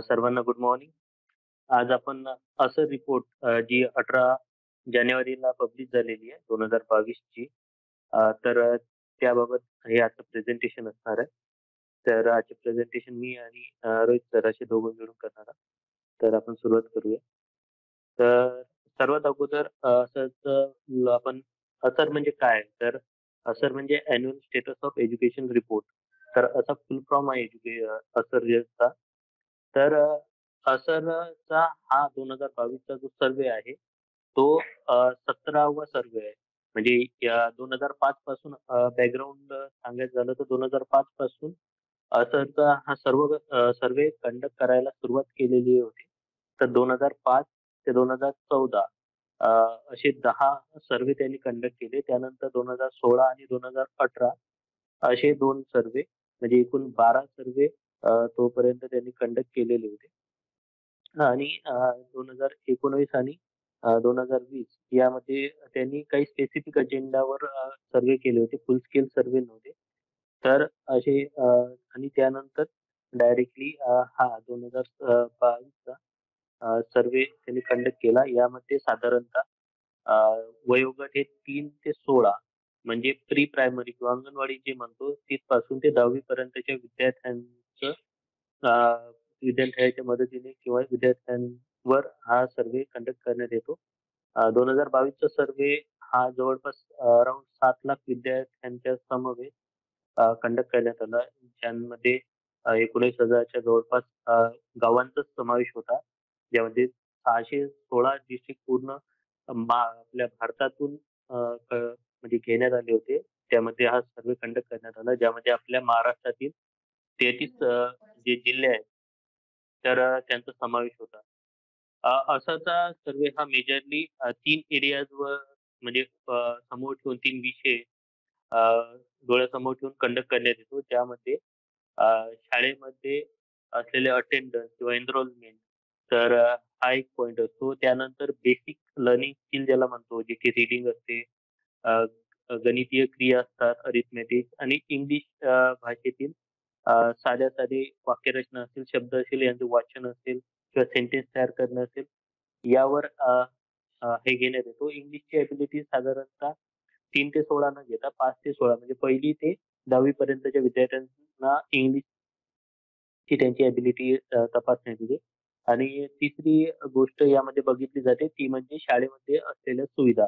सर्वांना good morning. आज आपण असर रिपोर्ट जी 18 जानेवारीला पब्लिश झालेली आहे 2022 ची, तर त्याबाबत हे आजचं प्रेझेंटेशन असणार आहे. तर आजचे प्रेझेंटेशन मी आणि रोहित सर असे दोघं मिळून करणार आहोत. तर आपण सुरुवात करूया. तर सर्वात अगोदर असरचं आपण असर म्हणजे काय, तर असर म्हणजे annual status of education report, तर असा फुल फॉर्म आहे असरचा. तर असरचा हा 2022चा जो सर्वे आहे तो 17वा सर्वे आहे. म्हणजे 2005 पासून बॅकग्राऊंड सांगायचं झालं तर 2005 पासून असरचा हा सर्व सर्वे कंडक्ट करायला सुरुवात केलेली होती. तर 2005 ते 2014 असे 10 सर्वे त्यांनी कंडक्ट केले. त्यानंतर 2016 आणि 2018 असे 2 सर्वे म्हणजे एकूण 12 सर्वे तोपर्यंत त्यांनी कंडक्ट केलेले होते. आणि 2019 आणि 2020 यामध्ये त्यांनी काही स्पेसिफिक अजेंडावर सर्वे केले होते, फुल स्केल सर्वे नव्हते. तर असे आणि त्यानंतर डायरेक्टली हा 2022चा सर्वे त्यांनी कंडक्ट केला. यामध्ये साधारणतः वयोगट हे 3 ते 16 म्हणजे प्री प्रायमरी किंवा अंगणवाडी जे म्हणतो तिथपासून ते 10वी पर्यंतच्या विद्यार्थ्यांच्या मदतीने किंवा विद्यार्थ्यांवर हा सर्वे कंडक्ट करण्यात येतो. 2022चा सर्वे हा जवळपास अराउंड 7 लाख विद्यार्थ्यांच्या समवेत कंडक्ट करण्यात आला, ज्यांमध्ये 19,000च्या जवळपास गावांचा समावेश होता, ज्यामध्ये 616 डिस्ट्रिक्ट पूर्ण आपल्या भारतातून म्हणजे घेण्यात आले होते. त्यामध्ये हा सर्वे कंडक्ट करण्यात आला, ज्यामध्ये आपल्या महाराष्ट्रातील 33 जे जिल्हे आहेत तर त्यांचा समावेश होता. असाचा सर्वे हा मेजरली 3 एरियाज वर म्हणजे समोर ठेवून 3 विषय डोळ्यासमोर ठेवून कंडक्ट करण्यात येतो, ज्यामध्ये शाळेमध्ये असलेले अटेंडन्स किंवा एनरोलमेंट तर हा एक पॉईंट असतो. त्यानंतर बेसिक लर्निंग स्किल ज्याला म्हणतो, जे की रिडिंग असते, गणितीय क्रिया असतात, अरिथमेटिक्स आणि इंग्लिश भाषेतील साधे वाक्यरचना असेल, शब्द असेल, यांचे वाचन असेल किंवा सेंटेन्स तयार करणं असेल, यावर हे घेण्यात येतो. इंग्लिशची ॲबिलिटी साधारणतः 3 ते 16 न घेता 5 ते 16 म्हणजे 1ली ते 10वी पर्यंतच्या विद्यार्थ्यांना इंग्लिशची त्यांची ॲबिलिटी तपासण्यात येते. आणि 3री गोष्ट यामध्ये बघितली जाते ती म्हणजे शाळेमध्ये असलेल्या सुविधा,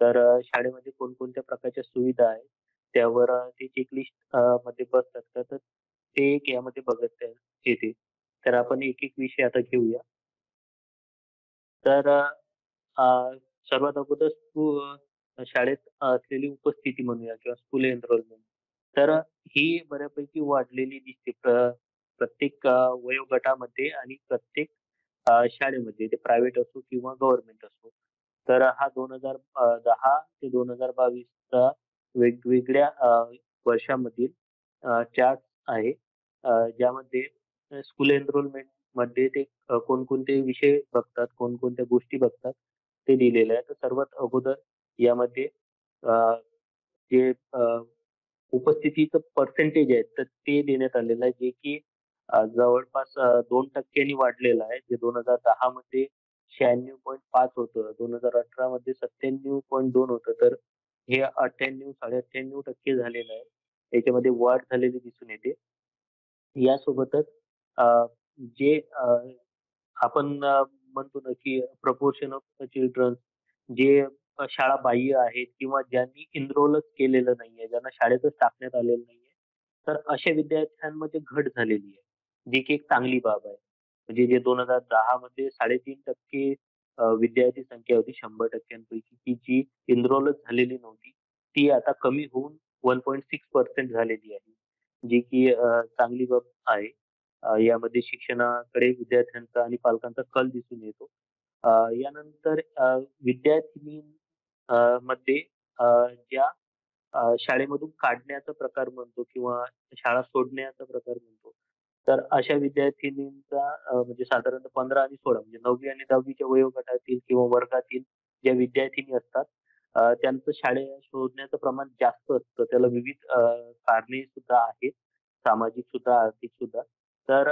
तर शाळेमध्ये कोणकोणत्या प्रकारच्या सुविधा आहेत त्यावर ते चेकलिस्ट मध्ये बसतात, तर ते एक यामध्ये बघत येते. तर आपण एक विषय आता घेऊया. तर सर्वात अगोदर शाळेत असलेली उपस्थिती म्हणूया किंवा स्कूल एनरोलमेंट, तर ही बऱ्यापैकी वाढलेली दिसते प्रत्येक वयोगटामध्ये आणि प्रत्येक शाळेमध्ये, ते प्रायव्हेट असो किंवा गव्हर्नमेंट असो. तर हा 2010 ते 2022चा वेगवेगळ्या वर्षामधील चार्ट आहे, ज्यामध्ये स्कूल एनरोलमेंट मध्ये ते कोणकोणते विषय बघतात, कोणकोणत्या गोष्टी बघतात ते दिलेलं आहे. तर सर्वात अगोदर यामध्ये जे उपस्थितीचं पर्सेंटेज आहे तर ते देण्यात आलेलं आहे, जे की जवळपास 2% वाढलेलं आहे. जे 2010 मध्ये 96.5 होतं, 2018 मध्ये 97.2 होतं, तर हे 98-98.5% झालेलं आहे. याच्यामध्ये वाढ झालेली दिसून येते. यासोबतच जे आपण म्हणतो ना की प्रपोर्शन ऑफ चिल्ड्रन जे शाळा बाह्य आहेत किंवा ज्यांनी एनरोलच केलेलं नाहीये, ज्यांना शाळेतच टाकण्यात आलेलं नाहीये, तर अशा विद्यार्थ्यांमध्ये घट झालेली आहे, जी की एक चांगली बाब आहे. म्हणजे जे 2010 मध्ये 3.5% विद्यार्थी संख्या होती 100%पैकी, की जी एनरोलच झालेली नव्हती, ती आता कमी होऊन 1.6% झालेली आहे, जी की चांगली बाब आहे. यामध्ये शिक्षणाकडे विद्यार्थ्यांचा आणि पालकांचा कल दिसून येतो. यानंतर विद्यार्थिनींमध्ये ज्या शाळेमधून काढण्याचा प्रकार म्हणतो किंवा शाळा सोडण्याचा प्रकार म्हणतो, तर अशा विद्यार्थिनींचा म्हणजे साधारणतः 15 आणि 16 म्हणजे 9वी आणि 10वीच्या वयोगटातील किंवा वर्गातील ज्या विद्यार्थिनी असतात त्यांचं शाळे सोडण्याचं प्रमाण जास्त असतं. त्याला विविध कारणे सुद्धा आहेत, सामाजिक सुद्धा, आर्थिक सुद्धा. तर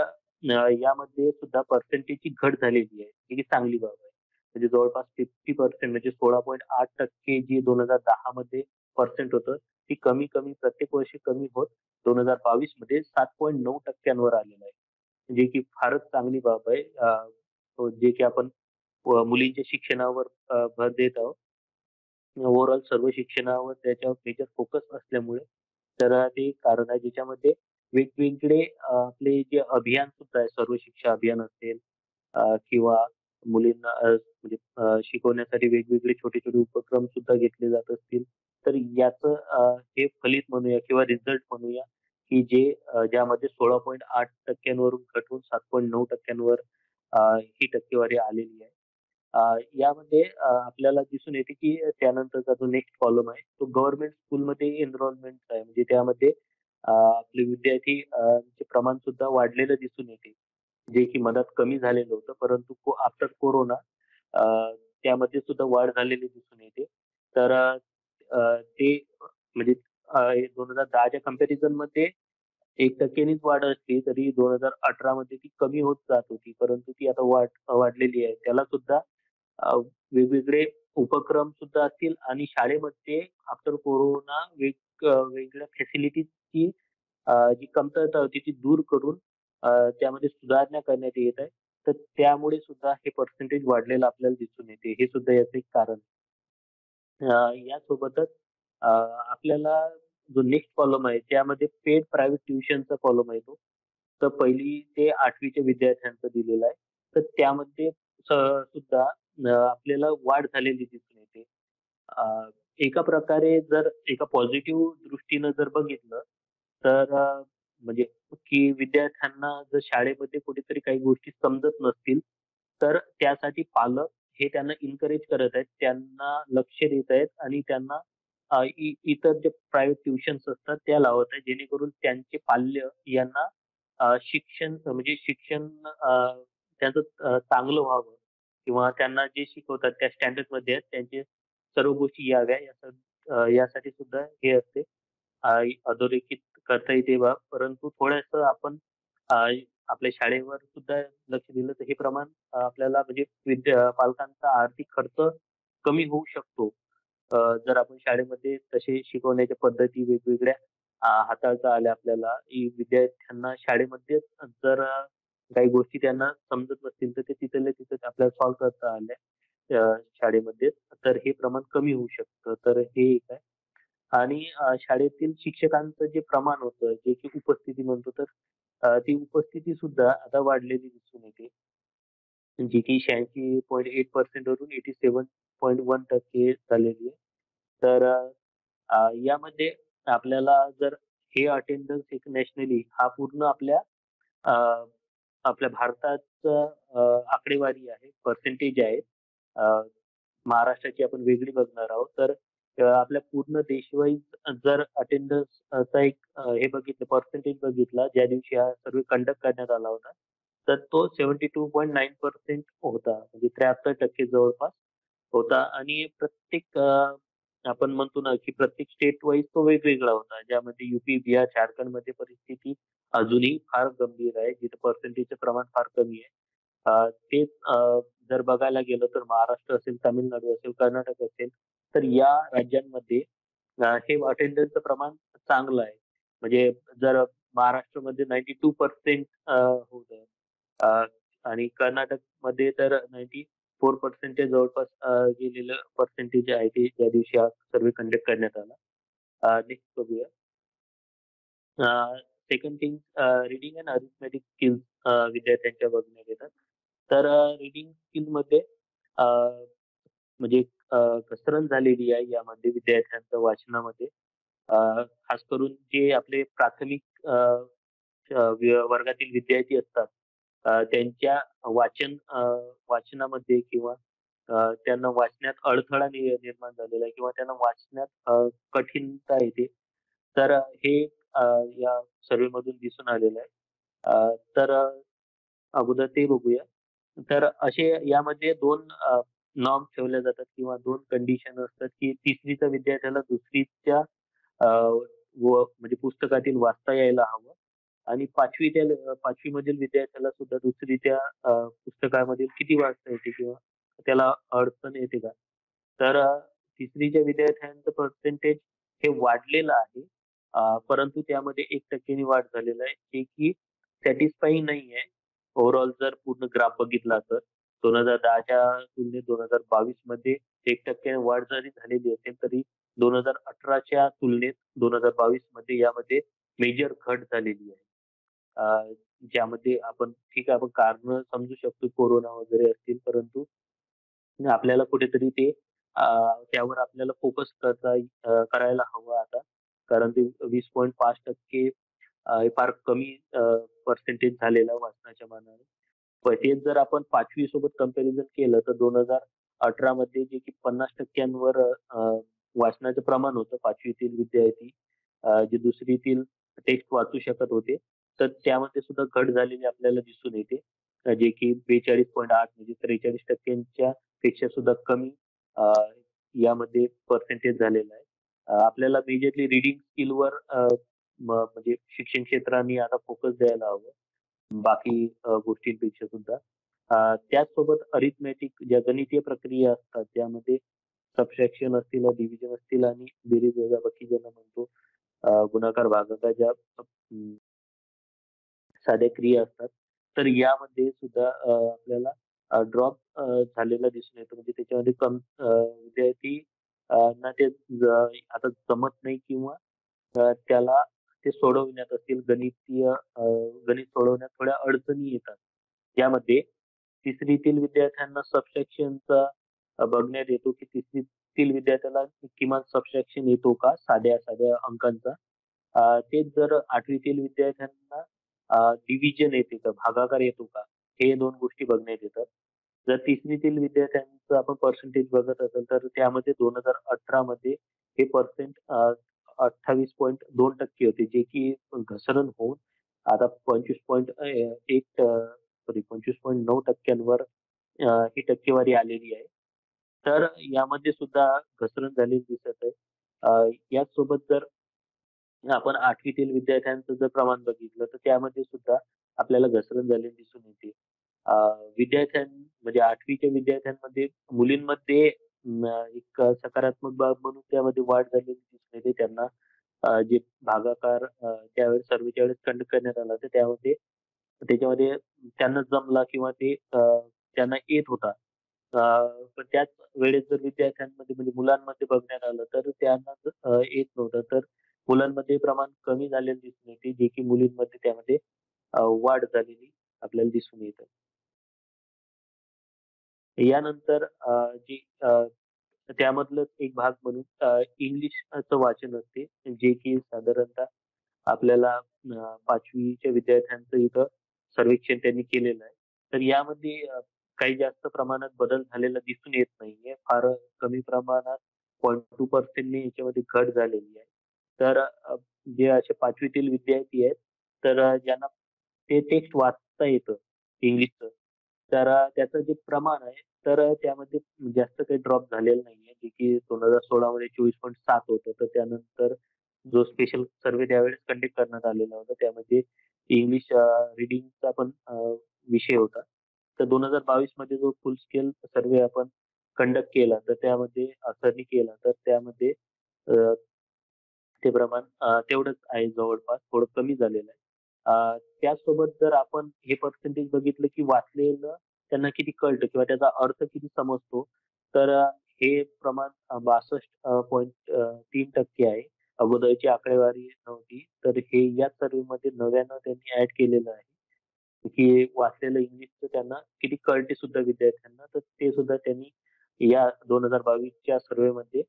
यामध्ये सुद्धा पर्सेंटेजची घट झालेली आहे, ही चांगली बाब आहे. म्हणजे जवळपास 50% म्हणजे 16.8% जी 2010 मध्ये पर्सेंट होतं ती कमी कमी प्रत्येक वर्षी कमी होत 2022 मध्ये 7.9% आलेलं आहे, जे की फारच चांगली बाब आहे. जे की आपण मुलींच्या शिक्षणावर भर देत आहोत, ओव्हरऑल सर्व शिक्षणावर त्याच्यावर मेजर फोकस असल्यामुळे, तर ते कारण आहे. ज्याच्यामध्ये वेगवेगळे आपले जे अभियान सुद्धा आहे, सर्व शिक्षा अभियान असेल किंवा मुलींना म्हणजे शिकवण्यासाठी वेगवेगळे छोटे छोटे उपक्रम सुद्धा घेतले जात असतील, तर याचं हे फलित म्हणूया किंवा रिझल्ट म्हणूया की जे ज्यामध्ये 16.8% घटून 7.9% ही टक्केवारी आलेली आहे. यामध्ये आपल्याला दिसून येते की त्यानंतरचा जो नेक्स्ट कॉलम आहे तो गव्हर्नमेंट स्कूलमध्ये एनरोलमेंटचा आहे. म्हणजे त्यामध्ये आपले विद्यार्थीचे प्रमाण सुद्धा वाढलेलं दिसून येते, जे की मदत कमी झालेलं होतं, परंतु आफ्टर कोरोना त्यामध्ये सुद्धा वाढ झालेली दिसून येते. तर ते म्हणजे 2010च्या कम्पॅरिझन मध्ये 1%नीच वाढ असली तरी 2018 मध्ये ती कमी होत जात होती, परंतु ती आता वाढलेली आहे. त्याला सुद्धा वेगवेगळे उपक्रम सुद्धा असतील आणि शाळेमध्ये आफ्टर कोरोना वेगवेगळ्या फॅसिलिटीची जी कमतरता होती ती दूर करून त्यामध्ये सुधारणा करण्यात येत आहे. तर त्यामुळे सुद्धा हे पर्सेंटेज वाढलेलं आपल्याला दिसून येते, हे सुद्धा याचं एक कारण. यासोबतच आपल्याला जो नेक्स्ट कॉलम आहे त्यामध्ये पेड प्रायव्हेट ट्युशनचा कॉलम आहे तो, तर 1ली ते 8वीच्या विद्यार्थ्यांचा दिलेला आहे. तर त्यामध्ये सुद्धा आपल्याला वाढ झालेली दिसून येते. एका प्रकारे जर एका पॉझिटिव्ह दृष्टीनं जर बघितलं तर म्हणजे की विद्यार्थ्यांना जर शाळेमध्ये कुठेतरी काही गोष्टी समजत नसतील तर त्यासाठी पालक हे त्यांना इन्करेज करत आहेत, त्यांना लक्ष देत आहेत आणि त्यांना इतर जे प्रायव्हेट ट्युशन्स असतात त्या लावत आहेत, जेणेकरून त्यांचे पाल्य यांना शिक्षण त्यांचं चांगलं व्हावं किंवा त्यांना जे शिकवतात त्या स्टँडर्ड मध्ये त्यांचे सर्व गोष्टी याव्या यासाठी सुद्धा हे असते अधोरेखित करता येते बा. परंतु थोडस आपण आपल्या शाळेवर सुद्धा लक्ष दिलं तर हे प्रमाण आपल्याला म्हणजे पालकांचा आर्थिक खर्च कमी होऊ शकतो, जर आपण शाळेमध्ये तसे शिकवण्याच्या पद्धती वेगवेगळ्या हाताळता आल्या आपल्याला. विद्यार्थ्यांना शाळेमध्ये जर काही गोष्टी त्यांना समजत नसतील तर ते तिथं आपल्याला सॉल्व्ह करता आल्या शाळेमध्ये, तर हे प्रमाण कमी होऊ शकतं. तर हे एक आहे. आणि शाळेतील शिक्षकांचं जे प्रमाण होतं, जे की उपस्थिती म्हणतो, तर ती उपस्थिती सुद्धा आता वाढलेली दिसून येते, जी की 86.8% वरून 87.1% झालेली आहे. तर यामध्ये आपल्याला जर हे अटेंडन्स एक नॅशनली हा पूर्ण आपल्या भारताचं आकडेवारी आहे, पर्सेंटेज आहे, महाराष्ट्राची आपण वेगळी बघणार आहोत. तर आपल्या पूर्ण देशवाईज जर अटेंडन्सचा एक हे बघितलं पर्सेंटेज बघितला ज्या दिवशी हा सर्वे कंडक्ट करण्यात आला होता तर तो 72.9% होता, म्हणजे 73% जवळपास होता. आणि प्रत्येक आपण म्हणतो ना की प्रत्येक स्टेट वाईज तो वेगवेगळा होता, ज्यामध्ये UP, बिहार, झारखंडमध्ये परिस्थिती अजूनही फार गंभीर आहे, जिथे पर्सेंटेजचं प्रमाण फार कमी आहे. तेच जर बघायला गेलं तर महाराष्ट्र असेल, तामिळनाडू असेल, कर्नाटक असेल, तर या राज्यांमध्ये हे अटेंडन्सचं प्रमाण चांगलं आहे. म्हणजे जर महाराष्ट्रमध्ये 92% होतं आणि कर्नाटकमध्ये तर 94% जवळपास गेलेलं पर्सेंटेज आहे ते त्या दिवशी हा सर्वे कंडक्ट करण्यात आला. नेक्स्ट बघूया. Second thing reading and arithmetic skills विद्यार्थ्यांच्या बघण्यात येतात. तर रीडिंग स्किलमध्ये म्हणजे घसरण झालेली आहे यामध्ये विद्यार्थ्यांच्या वाचनामध्ये, खास करून जे आपले प्राथमिक वर्गातील विद्यार्थी असतात त्यांच्या वाचनामध्ये किंवा त्यांना वाचण्यात अडथळा निर्माण झालेला आहे किंवा त्यांना वाचण्यात कठीणता येते, तर हे या सर्वे मधून दिसून आलेलं आहे. तर अगोदर ते बघूया. तर असे यामध्ये 2 नॉर्म ठेवल्या जातात किंवा 2 कंडिशन असतात की 3रीच्या विद्यार्थ्याला 2रीच्या म्हणजे पुस्तकातील वाचता यायला हवं आणि पाचवी मधील विद्यार्थ्याला सुद्धा दुसरी त्या पुस्तकामधील किती वाचता येते किंवा त्याला अडचण येते का, तर तिसरीच्या विद्यार्थ्यांचं पर्सेंटेज हे वाढलेलं आहे, परंतु त्यामध्ये 1% वाढ झालेली आहे, जे की सॅटिस्फाईंग नाही आहे ओव्हरऑल. जर पूर्ण ग्राफ बघितला तर 2010च्या तुलनेत 2022 मध्ये 1% वाढ जरी झालेली असेल तरी 2018च्या तुलनेत 2022 मध्ये यामध्ये मेजर घट झालेली आहे, ज्यामध्ये आपण ठीक आहे आपण कारण समजू शकतो कोरोना वगैरे असतील, परंतु आपल्याला कुठेतरी ते त्यावर आपल्याला फोकस करायला हवा आता, कारण ते 20.5% फार कमी पर्सेंटेज झालेला वाचनाच्या मानाने. तेच जर आपण पाचवी सोबत कम्पॅरिझन केलं तर 2018 मध्ये जे की 50% वाचनाचं प्रमाण होतं पाचवीतील विद्यार्थी जे दुसरीतील टेक्स्ट वाचू शकत होते, तर त्यामध्ये सुद्धा घट झालेली आपल्याला दिसून येते, जे की 42.8 म्हणजे 43% पेक्षा सुद्धा कमी यामध्ये पर्सेंटेज झालेला आहे. आपल्याला मेजरली रिडिंग स्किलवर म्हणजे शिक्षण क्षेत्राने आता फोकस द्यायला हवं बाकी गोष्टींपेक्षा सुद्धा. त्याचसोबत अरिथमॅटिक ज्या गणितीय प्रक्रिया असतात त्यामध्ये सबट्रॅक्शन असतील, डिव्हिजन असतील आणि बेरीज वजाबाकी ज्यांना म्हणतो, गुणाकार भागाकार ज्या साध्या क्रिया असतात, तर यामध्ये सुद्धा आपल्याला ड्रॉप झालेला दिसून येतो. म्हणजे त्याच्यामध्ये कम विद्यार्थी ना ते आता जमत नाही किंवा त्याला ते सोडवण्यात असतील गणित सोडवण्यात थोड्या अडचणी येतात, यामध्ये तिसरीतील विद्यार्थ्यांना सबट्रॅक्शनचा बघण्यात येतो की तिसरीतील विद्यार्थ्याला किमान सबट्रॅक्शन येतो का साध्या अंकांचा. तेच जर आठवीतील विद्यार्थ्यांना डिव्हिजन येते का भागाकार येतो का, हे दोन गोष्टी बघण्यात येतात. जर तिसरीतील विद्यार्थ्यांचं आपण पर्सेंटेज बघत असेल तर त्यामध्ये 2018 मध्ये हे पर्सेंट 28.2% होते, जे की घसरण होऊन आता 25.9% ही टक्केवारी आलेली आहे, तर यामध्ये सुद्धा घसरण झालेली दिसत आहे. यासोबत जर आपण आठवीतील विद्यार्थ्यांचं जर प्रमाण बघितलं तर त्यामध्ये सुद्धा आपल्याला घसरण झालेली दिसून येते. म्हणजे आठवीच्या विद्यार्थ्यांमध्ये मुलींमध्ये एक सकारात्मक बाब म्हणून त्यामध्ये वाढ झालेली दिसून येते. त्यांना जे भागाकार त्यावेळेस सर्वेच्या वेळेस कंडक्ट करण्यात आला तर त्याच्यामध्ये त्यांना जमला किंवा ते त्यांना येत होता, पण त्याच वेळेस जर विद्यार्थ्यांमध्ये म्हणजे मुलांमध्ये बघण्यात आलं तर त्यांना येत नव्हतं, तर मुलांमध्ये प्रमाण कमी झालेलं दिसून येते, जे की मुलींमध्ये त्यामध्ये वाढ झालेली आपल्याला दिसून येतं. यानंतर जी त्यामधलं एक भाग म्हणून इंग्लिशचं वाचन असते, जे की साधारणतः आपल्याला पाचवीच्या विद्यार्थ्यांचं इथं सर्वेक्षण त्यांनी केलेलं आहे, तर यामध्ये काही जास्त प्रमाणात बदल झालेला दिसून येत नाहीये, फार कमी प्रमाणात 0.2% याच्यामध्ये घट झालेली आहे. तर जे असे पाचवीतील विद्यार्थी आहेत तर ज्यांना ते टेक्स्ट वाचता येतं इंग्लिशचं, तर त्याचं जे प्रमाण आहे तर त्यामध्ये जास्त काही ड्रॉप झालेला नाहीये, जे की 2016 मध्ये 24.7 होतं, तर त्यानंतर जो स्पेशल सर्वे त्यावेळेस कंडक्ट करण्यात आलेला होता त्यामध्ये इंग्लिश रिडिंगचा पण विषय होता. तर 2022 मध्ये जो फुल स्केल सर्वे आपण कंडक्ट केला तर त्यामध्ये असरनी केला तर त्यामध्ये ते प्रमाण तेवढंच आहे, जवळपास थोडं कमी झालेलं आहे. त्यासोबत जर आपण हे पर्सेंटेज बघितलं की वाचलेलं त्यांना किती कळतं किंवा त्याचा अर्थ किती समजतो, तर हे प्रमाण 62.3% आहे, अगोदरची आकडेवारी नव्हती, तर हे या सर्वेमध्ये नव्यानं त्यांनी ऍड केलेलं आहे की वाचलेलं इंग्लिशचं त्यांना किती कळते सुद्धा विद्यार्थ्यांना, तर ते सुद्धा त्यांनी या 2022च्या सर्वेमध्ये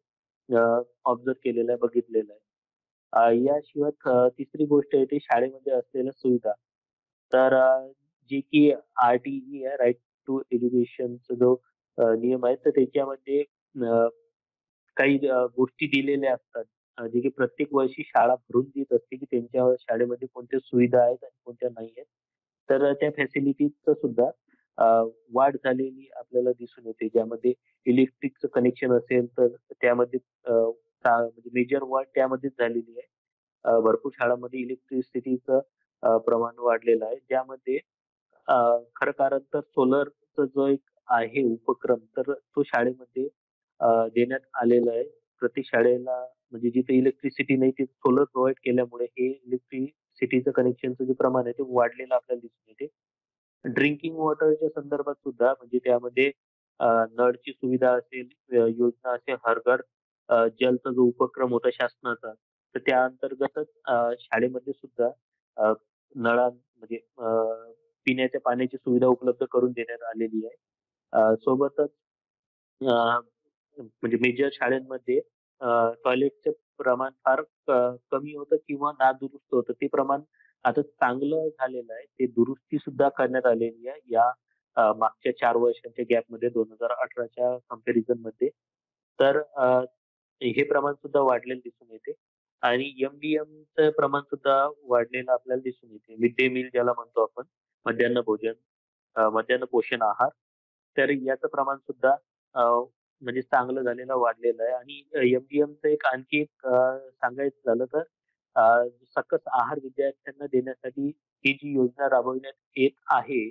ऑब्झर्व केलेलं आहे, बघितलेलं आहे. याशिवाय तिसरी गोष्ट येते शाळेमध्ये असलेल्या सुविधा, तर जे की RTE आहे राईट टू एज्युकेशनचा जो नियम आहे तर त्याच्यामध्ये काही गोष्टी दिलेल्या असतात, जे की प्रत्येक वर्षी शाळा भरून देत असते की त्यांच्या शाळेमध्ये कोणत्या सुविधा आहेत आणि कोणत्या नाही आहेत, तर त्या फॅसिलिटीजचं सुद्धा वाढ झालेली आपल्याला दिसून येते. ज्यामध्ये इलेक्ट्रिकचं कनेक्शन असेल तर त्यामध्ये म्हणजे मेजर वाढ त्यामध्येच झालेली आहे, भरपूर शाळांमध्ये इलेक्ट्रिसिटीचं प्रमाण वाढलेलं आहे, ज्यामध्ये खरं कारण तर सोलरचा जो एक आहे उपक्रम तर तो शाळेमध्ये देण्यात आलेला आहे. प्रति शाळेला म्हणजे जिथे इलेक्ट्रिसिटी नाही तिथे सोलर प्रोव्हाइड केल्यामुळे हे इलेक्ट्रिसिटीचं कनेक्शनचं जे प्रमाण आहे ते वाढलेलं आपल्याला दिसून येते. ड्रिंकिंग वॉटरच्या संदर्भात सुद्धा म्हणजे त्यामध्ये नळची सुविधा असेल योजना असेल, हर घर जलचा जो उपक्रम होता शासनाचा तर त्या अंतर्गतच शाळेमध्ये सुद्धा नळा म्हणजे पिण्याच्या पाण्याची सुविधा उपलब्ध करून देण्यात आलेली आहे. सोबतच म्हणजे मेजर शाळांमध्ये टॉयलेटचे प्रमाण फार कमी होतं किंवा नादुरुस्त होतं, ते प्रमाण आता चांगलं झालेलं आहे, ते दुरुस्ती सुद्धा करण्यात आलेली आहे या मागच्या 4 वर्षांच्या गॅपमध्ये 2018च्या कम्पॅरिझन मध्ये. तर हे प्रमाण सुद्धा वाढलेलं दिसून येते आणि MDMचं प्रमाण सुद्धा वाढलेलं आपल्याला दिसून येते. मिड डे मील ज्याला म्हणतो आपण मध्यान्ह भोजन मध्यान्ह पोषण आहार, तर याचं प्रमाण सुद्धा म्हणजे चांगलं झालेलं वाढलेलं आहे. आणि MDMचं एक आणखी एक सांगायचं झालं तर सकस आहार विद्यार्थ्यांना देण्यासाठी ही जी योजना राबविण्यात येत आहे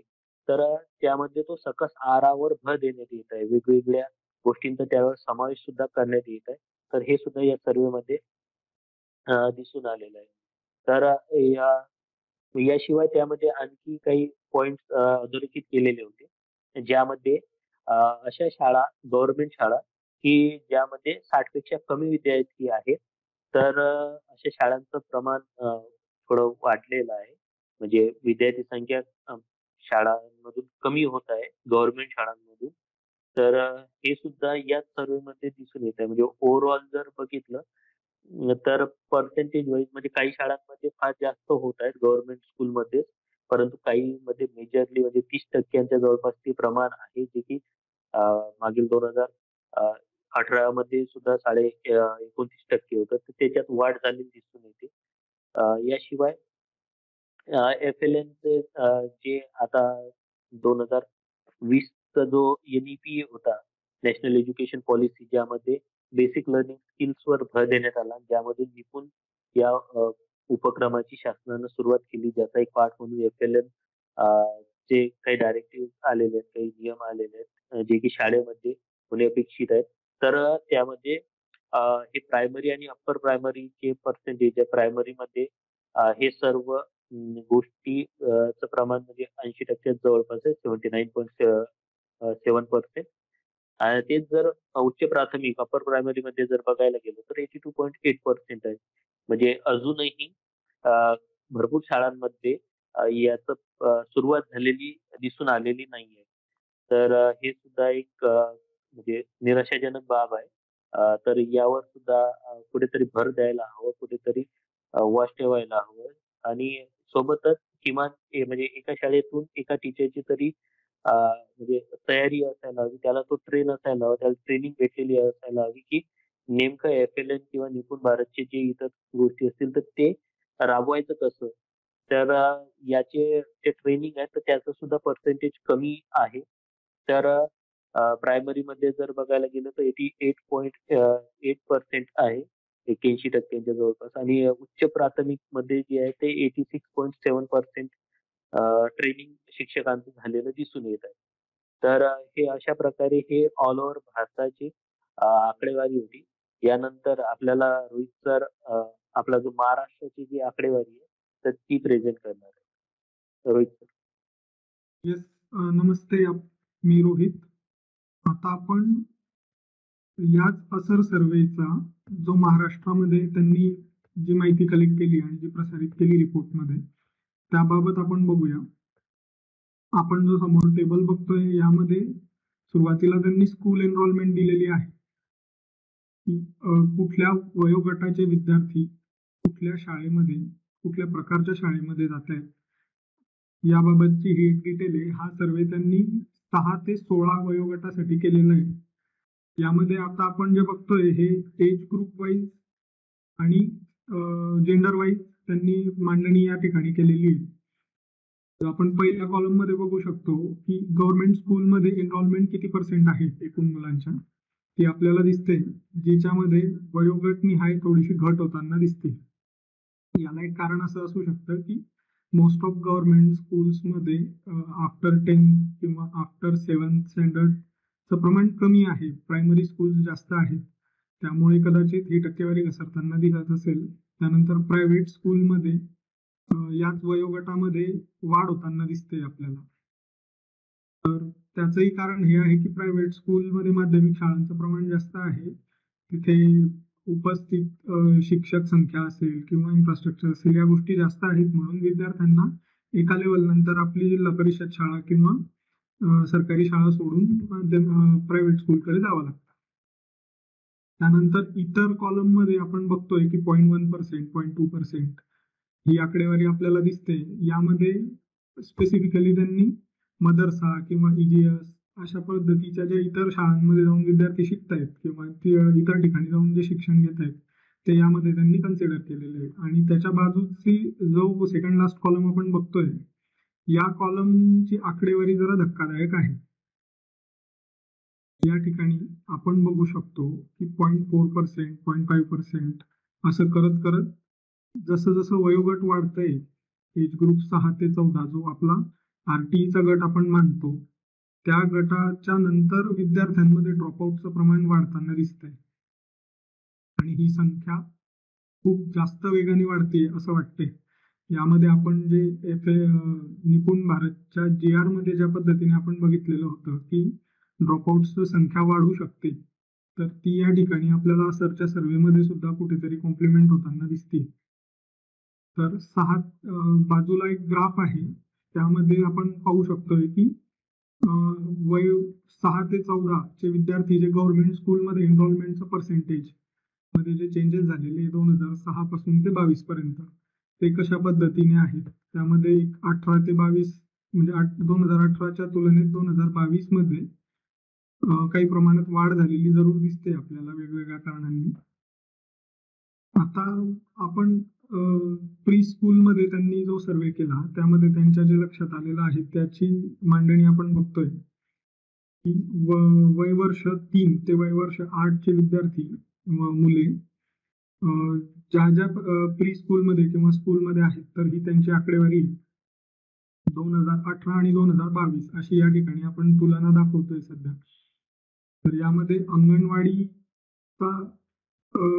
तर त्यामध्ये तो सकस आहारावर भर देण्यात येत आहे, वेगवेगळ्या गोष्टींचा त्यावर समावेश सुद्धा करण्यात येत आहे. तर हे सुद्धा या सर्वेमध्ये दिसून आलेलं आहे. तर याशिवाय त्यामध्ये आणखी काही पॉइंट्स अधोरेखित केलेले होते, ज्यामध्ये अशा शाळा गव्हर्नमेंट शाळा की ज्यामध्ये 60 पेक्षा कमी विद्यार्थी आहेत तर अशा शाळांचं प्रमाण थोडं वाढलेलं आहे, म्हणजे विद्यार्थी संख्या शाळांमधून कमी होत आहे गव्हर्नमेंट शाळांमधून. तर हे सुद्धा या सर्वेमध्ये दिसून येत आहे. म्हणजे ओव्हरऑल जर बघितलं तर पर्सेंटेज वाईज म्हणजे काही शाळांमध्ये फार जास्त होत आहेत गव्हर्नमेंट स्कूलमध्ये, परंतु काही मध्ये मेजरली म्हणजे 30%च्या जवळपास ते प्रमाण आहे, जे की मागील 2018 मध्ये सुद्धा 29.5% होतं, तर त्याच्यात वाढ झालेली दिसून येते. याशिवाय FLNचे जे आता 2020चा जो NEP होता नॅशनल एज्युकेशन पॉलिसी, ज्यामध्ये बेसिक लर्निंग स्किल्सवर भर देण्यात आला, ज्यामध्ये निपुण या उपक्रमाची शासनानं सुरुवात केली, ज्याचा एक पार्ट म्हणून FLN जे काही डायरेक्टिव्ह आलेले आहेत काही नियम आलेले आहेत जे की शाळेमध्ये होणे अपेक्षित आहेत. तर त्यामध्ये हे प्रायमरी आणि अप्पर प्रायमरीचे पर्सेंटेज आहे, प्रायमरीमध्ये हे सर्व गोष्टीचं प्रमाण म्हणजे 80% जवळपास आहे 79.7%. आणि ते जर उच्च प्राथमिक अपर प्रायमरीमध्ये जर बघायला गेलो तर 82.8% आहे, म्हणजे अजूनही भरपूर शाळांमध्ये याच सुरुवात झालेली दिसून आलेली नाहीये. तर हे सुद्धा एक म्हणजे निराशाजनक बाब आहे. तर यावर सुद्धा कुठेतरी भर द्यायला हवं, कुठेतरी वाच ठेवायला हवं. आणि सोबतच किमान म्हणजे एका शाळेतून एका टीचरची तरी म्हणजे तयारी असायला हवी, त्याला तो ट्रेन असायला हवा, त्याला ट्रेनिंग भेटलेली असायला हवी की नेमकं FLN किंवा निपुण भारतचे जे इतर गोष्टी असतील तर ते राबवायचं कसं. तर याचे जे ट्रेनिंग आहे तर त्याचं सुद्धा पर्सेंटेज कमी आहे. तर प्रायमरीमध्ये जर बघायला गेलं तर 88.8% आहे, 81% जवळपास. आणि उच्च प्राथमिक मध्ये जे आहे ते 86.7% ट्रेनिंग शिक्षकांचं झालेलं दिसून येत आहे. तर हे अशा प्रकारे हे ऑल ओव्हर भारताची आकडेवारी होती. यानंतर आपल्याला रोहित सर आपला जो महाराष्ट्राची जी आकडेवारी आहे तर ती प्रेझेंट करणार आहे. रोहित सर. येस, नमस्ते, मी रोहित. आता आपण याच असर सर्वेचा जो महाराष्ट्रामध्ये त्यांनी जी माहिती कलेक्ट केली आणि जी प्रसारित केली रिपोर्टमध्ये त्याबाबत आपण बघूया. आपण जो समोर टेबल बघतोय यामध्ये सुरुवातीला त्यांनी स्कूल एनरोलमेंट दिलेली आहे, कुठल्या वयोगटाचे विद्यार्थी कुठल्या शाळेमध्ये कुठल्या प्रकारच्या शाळेमध्ये जात आहेत याबाबतची ही एक डिटेल आहे. हा सर्वे त्यांनी 6 ते 16 वयोगटासाठी केलेला आहे. यामध्ये आता आपण जे बघतोय हे एज ग्रुप वाईज आणि जेंडर वाईज त्यांनी मांडणी या ठिकाणी केलेली आहे. तर आपण पहिल्या कॉलम मध्ये बघू शकतो की गव्हर्नमेंट स्कूलमध्ये एनरोलमेंट किती % आहे एकूण मुलांच्या, ती आपल्याला दिसते, ज्याच्यामध्ये वयोगट निहाय थोडीशी घट होताना दिसते. याला एक कारण असं असू शकतं की मोस्ट ऑफ गव्हर्नमेंट स्कूल्समध्ये आफ्टर 10th किंवा आफ्टर 7th स्टँडर्डचं प्रमाण कमी आहे, प्रायमरी स्कूल्स जास्त आहेत, त्यामुळे कदाचित ही टक्केवारी घसरताना दिसत असेल. त्यानंतर प्रायव्हेट स्कूलमध्ये याच वयोगटामध्ये वाढ होताना दिसते आपल्याला. तर त्याचंही कारण हे आहे की प्रायव्हेट स्कूलमध्ये माध्यमिक शाळांचं प्रमाण जास्त आहे, तिथे उपस्थित शिक्षक संख्या असेल किंवा इन्फ्रास्ट्रक्चर असेल या गोष्टी जास्त आहेत, म्हणून विद्यार्थ्यांना एका लेवल नंतर आपली जिल्हा परिषद शाळा किंवा सरकारी शाळा सोडून प्रायव्हेट स्कूलकडे जावं लागतं. त्यानंतर इतर कॉलम मध्ये आपण बघतोय की 0.1%, 0.2% ही आकडेवारी आपल्याला दिसते. यामध्ये स्पेसिफिकली त्यांनी मदरसा किंवा EGS अशा पद्धतीच्या ज्या इतर शाळांमध्ये जाऊन विद्यार्थी शिकतायत किंवा इतर ठिकाणी जाऊन जे शिक्षण घेत आहेत ते यामध्ये त्यांनी कन्सिडर केलेले आहे. आणि त्याच्या बाजूची जो सेकंड लास्ट कॉलम आपण बघतोय या कॉलमची आकडेवारी जरा धक्कादायक आहे. या ठिकाणी आपण बघू शकतो की 0.4%, 0.5% असं करत करत जसं जसं वयोगट वाढतंय, एज ग्रुप 6 ते 14 जो आपला RTEचा गट आपण मानतो, त्या गटाच्या नंतर विद्यार्थ्यांमध्ये ड्रॉपआउटचं प्रमाण वाढताना दिसतंय आणि ही संख्या खूप जास्त वेगाने वाढते असं वाटते. यामध्ये आपण जे निपुण भारतच्या GR मध्ये ज्या पद्धतीने आपण बघितलेलं होतं की ड्रॉपआउटची संख्या वाढू शकते, तर ती या ठिकाणी आपल्याला सरच्या सर्व्हेमध्ये सुद्धा कुठेतरी कॉम्प्लिमेंट होताना दिसते. तर 6 बाजूला एक ग्राफ आहे, त्यामध्ये आपण पाहू शकतोय की वय 6 ते 14 चे विद्यार्थी जे गव्हर्नमेंट स्कूलमध्ये एनरोलमेंटचं पर्सेंटेज मध्ये जे चेंजेस झालेले 2006 पासून ते 22 पर्यंत ते कशा पद्धतीने आहेत, त्यामध्ये 18 ते 22 म्हणजे 2018च्या तुलनेत 2022 मध्ये काही प्रमाणात वाढ झालेली जरूर दिसते आपल्याला वेगवेगळ्या कारणांनी. आता आपण प्री स्कूलमध्ये त्यांनी जो सर्वे केला त्यामध्ये त्यांच्या जे लक्षात आलेलं आहे त्याची मांडणी आपण बघतोय की वयवर्ष 3 ते वयवर्ष 8 चे विद्यार्थी मुले ज्या ज्या प्री स्कूलमध्ये किंवा स्कूलमध्ये आहेत, तर ही त्यांची आकडेवारी 2018 आणि 2022 अशी या ठिकाणी आपण तुलना दाखवतोय सध्या. तर यामध्ये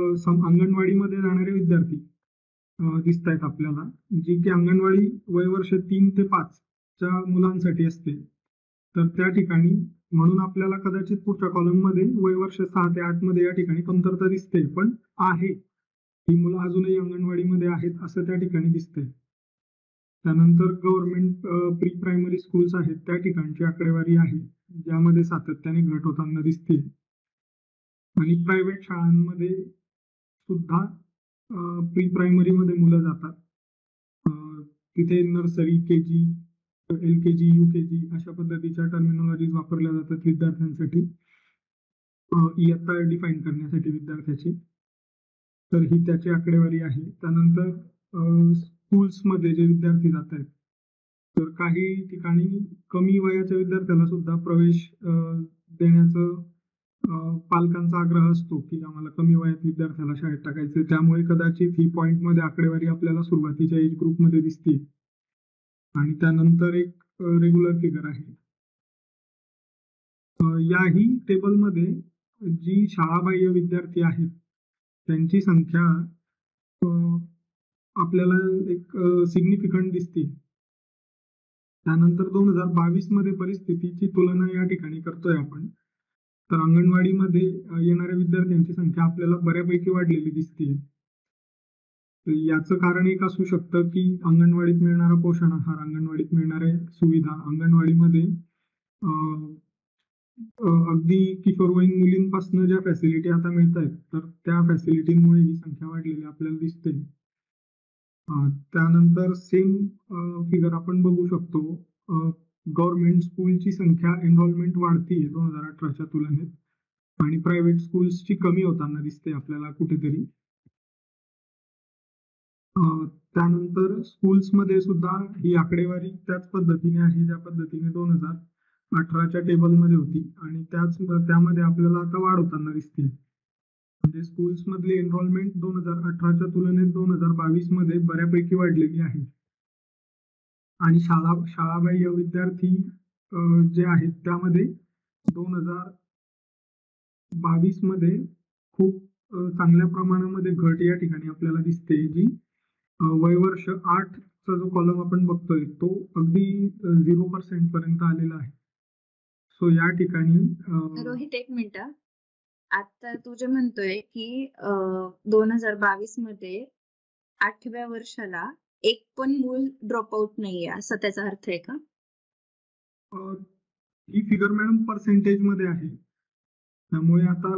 अंगणवाडीमध्ये जाणारे विद्यार्थी दिसत आहेत आपल्याला, जी की अंगणवाडी वयवर्ष 3 ते 5च्या मुलांसाठी असते. तर त्या ठिकाणी म्हणून आपल्याला कदाचित पुढच्या कॉलममध्ये वयवर्ष 6 ते 8 मध्ये या ठिकाणी कमतरता दिसते, पण आहे ही मुलं अजूनही अंगणवाडीमध्ये आहेत असं त्या ठिकाणी दिसतंय. त्यानंतर गव्हर्नमेंट प्री प्रायमरी स्कूल्स आहेत त्या ठिकाणची आकडेवारी आहे ज्यामध्ये सातत्याने घट होताना दिसते. आणि प्रायव्हेट शाळांमध्ये सुद्धा प्री प्रायमरीमध्ये मुलं जातात, तिथे नर्सरी, KG, LKG, UKG अशा पद्धतीच्या टर्मिनॉलॉजीज वापरल्या जातात विद्यार्थ्यांसाठी, इयत्ता डिफाईन करण्यासाठी विद्यार्थ्याची. तर ही त्याची आकडेवारी आहे. त्यानंतर स्कूल्समध्ये जे विद्यार्थी जात आहेत, तर काही ठिकाणी कमी वयाच्या विद्यार्थ्याला सुद्धा प्रवेश देण्याचं पालकांचा आग्रह असतो की आम्हाला कमी वयात विद्यार्थ्याला शाळेत टाकायचे, त्यामुळे कदाचित ही पॉईंटमध्ये आकडेवारी आपल्याला सुरुवातीच्या एज ग्रुपमध्ये दिसते. आणि त्यानंतर एक रेग्युलर फिगर आहे. याही टेबलमध्ये जी शाळाबाह्य विद्यार्थी आहेत त्यांची संख्या आपल्याला एक सिग्निफिकंट दिसते. त्यानंतर 2022 मध्ये परिस्थितीची तुलना या ठिकाणी करतोय आपण, तर अंगणवाडीमध्ये येणाऱ्या विद्यार्थ्यांची संख्या आपल्याला बऱ्यापैकी वाढलेली दिसते. याचं कारण एक असू शकतं की अंगणवाडीत मिळणारा पोषण आहार, अंगणवाडीत मिळणाऱ्या सुविधा, अंगणवाडीमध्ये अगदी किशोरवयीन मुलींपासून ज्या फॅसिलिटी आता मिळत आहेत, तर त्या फॅसिलिटीमुळे ही संख्या वाढलेली आपल्याला दिसते. त्यानंतर सेम फिगर आपण बघू शकतो, गव्हर्नमेंट स्कूलची संख्या एनरोलमेंट वाढतीये 2018च्या तुलनेत आणि प्रायव्हेट स्कूल्सची कमी होताना दिसते आपल्याला कुठेतरी. त्यानंतर स्कूल्समध्ये सुद्धा ही आकडेवारी त्याच पद्धतीने आहे ज्या पद्धतीने 2018च्या टेबलमध्ये होती आणि त्यामध्ये आपल्याला आता वाढ होताना दिसते. म्हणजे स्कूल्समधली एनरोलमेंट 2018च्या तुलनेत 2022 मध्ये बऱ्यापैकी वाढलेली आहे. आणि शाळाबाह्य विद्यार्थी जे आहेत त्यामध्ये 2022 मध्ये खूप चांगल्या प्रमाणामध्ये घट या ठिकाणी आपल्याला दिसते, जी वयवर्ष 8 चा जो कॉलम आपण बघतोय तो अगदी 0% पर्यंत आलेला आहे। सो या ठिकाणी रोहित एक मिनिट, आता तुझे म्हणतोय की 2022 मध्ये 8व्या वर्षाला एक पण मूल ड्रॉपआउट नाहीये, असं त्याचा अर्थ आहे का? ही फिगर मॅडम पर्सेंटेज मध्ये आहे, त्यामुळे आता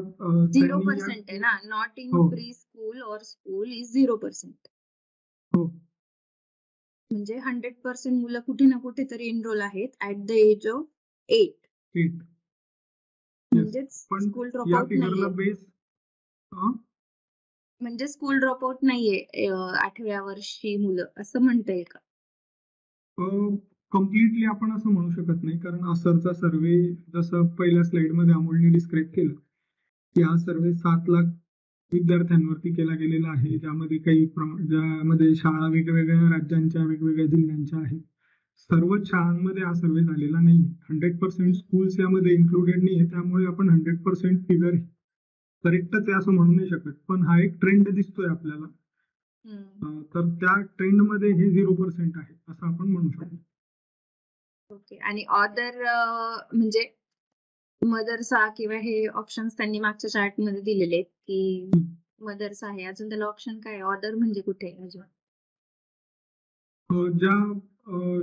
0% आहे ना, नॉट इन प्री स्कूल और स्कूल इज 0%। हो, म्हणजे 100% मुलं कुठे ना कुठे तरी एनरोल आहेत ऍट द एज ऑफ 8। म्हणजे स्कूल ड्रॉपआउट नाहीये, बेस म्हणजे स्कूल ड्रॉपआउट नाहीये 8व्या वर्षी मुलं, असं म्हणता येईल का? कम्प्लीटली आपण असं म्हणू शकत नाही, कारण असरचा सर्वे जसं पहिल्या स्लाइड मध्ये अमोलने डिस्क्राइब केलं की हा सर्वे 7 लाख विद्यार्थ्यांवरती केला गेलेला आहे, ज्यामध्ये ज्यामध्ये शाळा वेगवेगळ्या राज्यांच्या वेगवेगळ्या जिल्ह्यांच्या आहेत। सर्वच शाळांमध्ये हा सर्वे झालेला नाही, 100% स्कूल्स यामध्ये इन्क्लुडेड नाही, त्यामुळे आपण 100% फिगर करेक्टच आहे असं म्हणू नाही शकत, पण हा एक ट्रेंड दिसतोय आपल्याला। तर त्या ट्रेंड मध्ये हे 0% आहे असं आपण म्हणू शकतो। ओके, आणि अदर म्हणजे मदरसा किंवा हे ऑप्शन्स त्यांनी मागच्या चार्ट मध्ये दिलेले आहेत की मदरसा आहे, अजून त्याला ऑप्शन काय, ऑदर म्हणजे कुठे अजून ज्या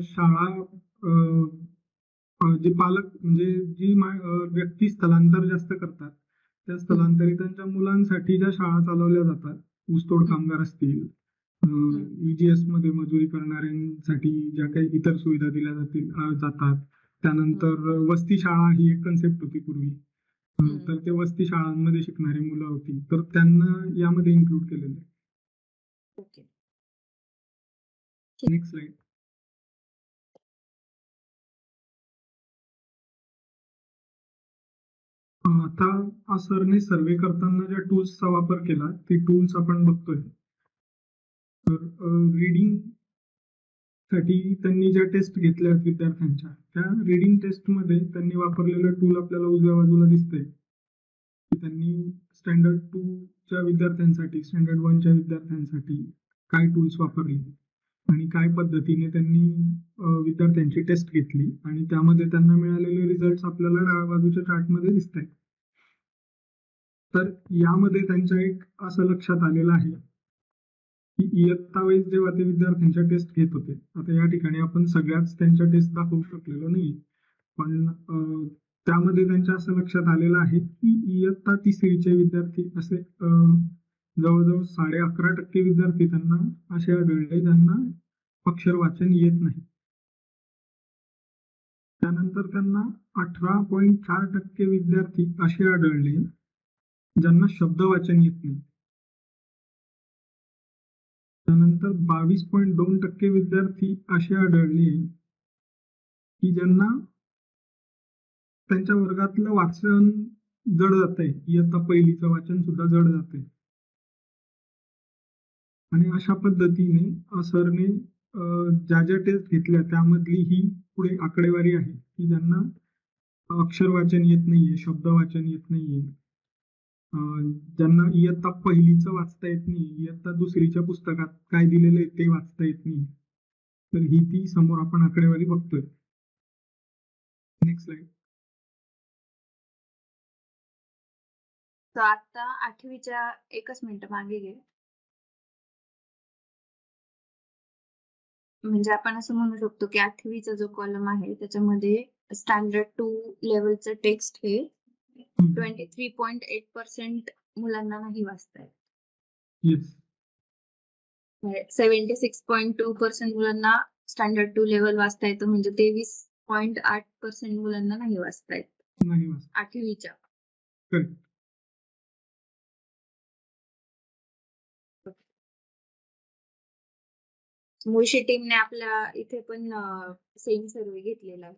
शाळा जे पालक म्हणजे जी व्यक्ती स्थलांतर जास्त करतात त्या स्थलांतरितांच्या मुलांसाठी ज्या शाळा चालवल्या जातात, ऊसतोड कामगार असतील, ईजीएस मध्ये मजुरी करणाऱ्यांसाठी ज्या काही इतर सुविधा दिल्या जातात, त्यानंतर वस्ती शाळा ही एक कन्सेप्ट होती पूर्वी, तर ते वस्ती शाळांमध्ये शिकणारी मुलं होती, तर त्यांना यामध्ये इन्क्लूड केलेलं आहे। Okay, next slide. आता आसरने सर्वे करताना ज्या टूल्सचा वापर केला ते टूल्स आपण बघतोय। तर रीडिंग साठी त्यांनी ज्या टेस्ट घेतल्या विद्यार्थ्यांच्या, त्या रीडिंग टेस्ट मध्ये त्यांनी वापरलेलं टूल आपल्याला उजव्या बाजूला दिसतंय। त्यांनी स्टँडर्ड 2 च्या विद्यार्थ्यांसाठी, स्टँडर्ड 1 च्या विद्यार्थ्यांसाठी काय टूल्स वापरले आणि काय पद्धतीने त्यांनी विद्यार्थ्यांची टेस्ट घेतली आणि त्यामध्ये त्यांना मिळालेले रिझल्ट आपल्याला डाव्या बाजूच्या चार्टमध्ये दिसत आहेत। तर यामध्ये त्यांच्या एक असं लक्षात आलेलं आहे की इयत्तावेळेस जेव्हा ते विद्यार्थ्यांच्या टेस्ट घेत होते, आता या ठिकाणी आपण सगळ्याच त्यांच्या टेस्ट दाखवू शकलेलो नाही, पण त्यामध्ये त्यांच्या असं लक्षात आलेलं आहे की इयत्ता 3चे विद्यार्थी असे जवळजवळ 11.5% विद्यार्थी त्यांना असे आढळले ज्यांना अक्षर वाचन येत नाही। त्यानंतर त्यांना 18.4% विद्यार्थी असे आढळले ज्यांना शब्द वाचन येत नाही। त्यानंतर 22.2% विद्यार्थी असे आढळले की ज्यांना त्यांच्या वर्गातलं वाचन जड जाते, इयत्ता 1चं वाचन सुद्धा जड जाते। आणि अशा पद्धतीने सरने ज्या टेस्ट घेतल्या त्यामधली ही पुढे आकडेवारी आहे की ज्यांना अक्षर वाचन येत नाहीये, शब्द वाचन येत नाहीये, ज्यांना इयत्ता 1चं वाचता येत नाही, इयत्ता 2च्या पुस्तकात काय दिलेलं आहे ते वाचता येत नाही। तर ही ती समोर आपण आकडेवारी बघतोय। Next slide. तर आता 8वीच्या एकच मिनिट मागे घे, म्हणजे आपण असं म्हणू शकतो की 8वीचा जो कॉलम आहे त्याच्यामध्ये स्टँडर्ड 2 लेव्हलचं टेक्स्ट हे 23.8% मुलांना नाही वाचताय, 76.2% मुलांना स्टँडर्ड 2 लेव्हल वाचता येतं, म्हणजे 23.8% मुलांना नाही वाचताय 8वीच्या। मुळशी टीमने आपल्या इथे पण सेम सर्वे घेतलेला आहे,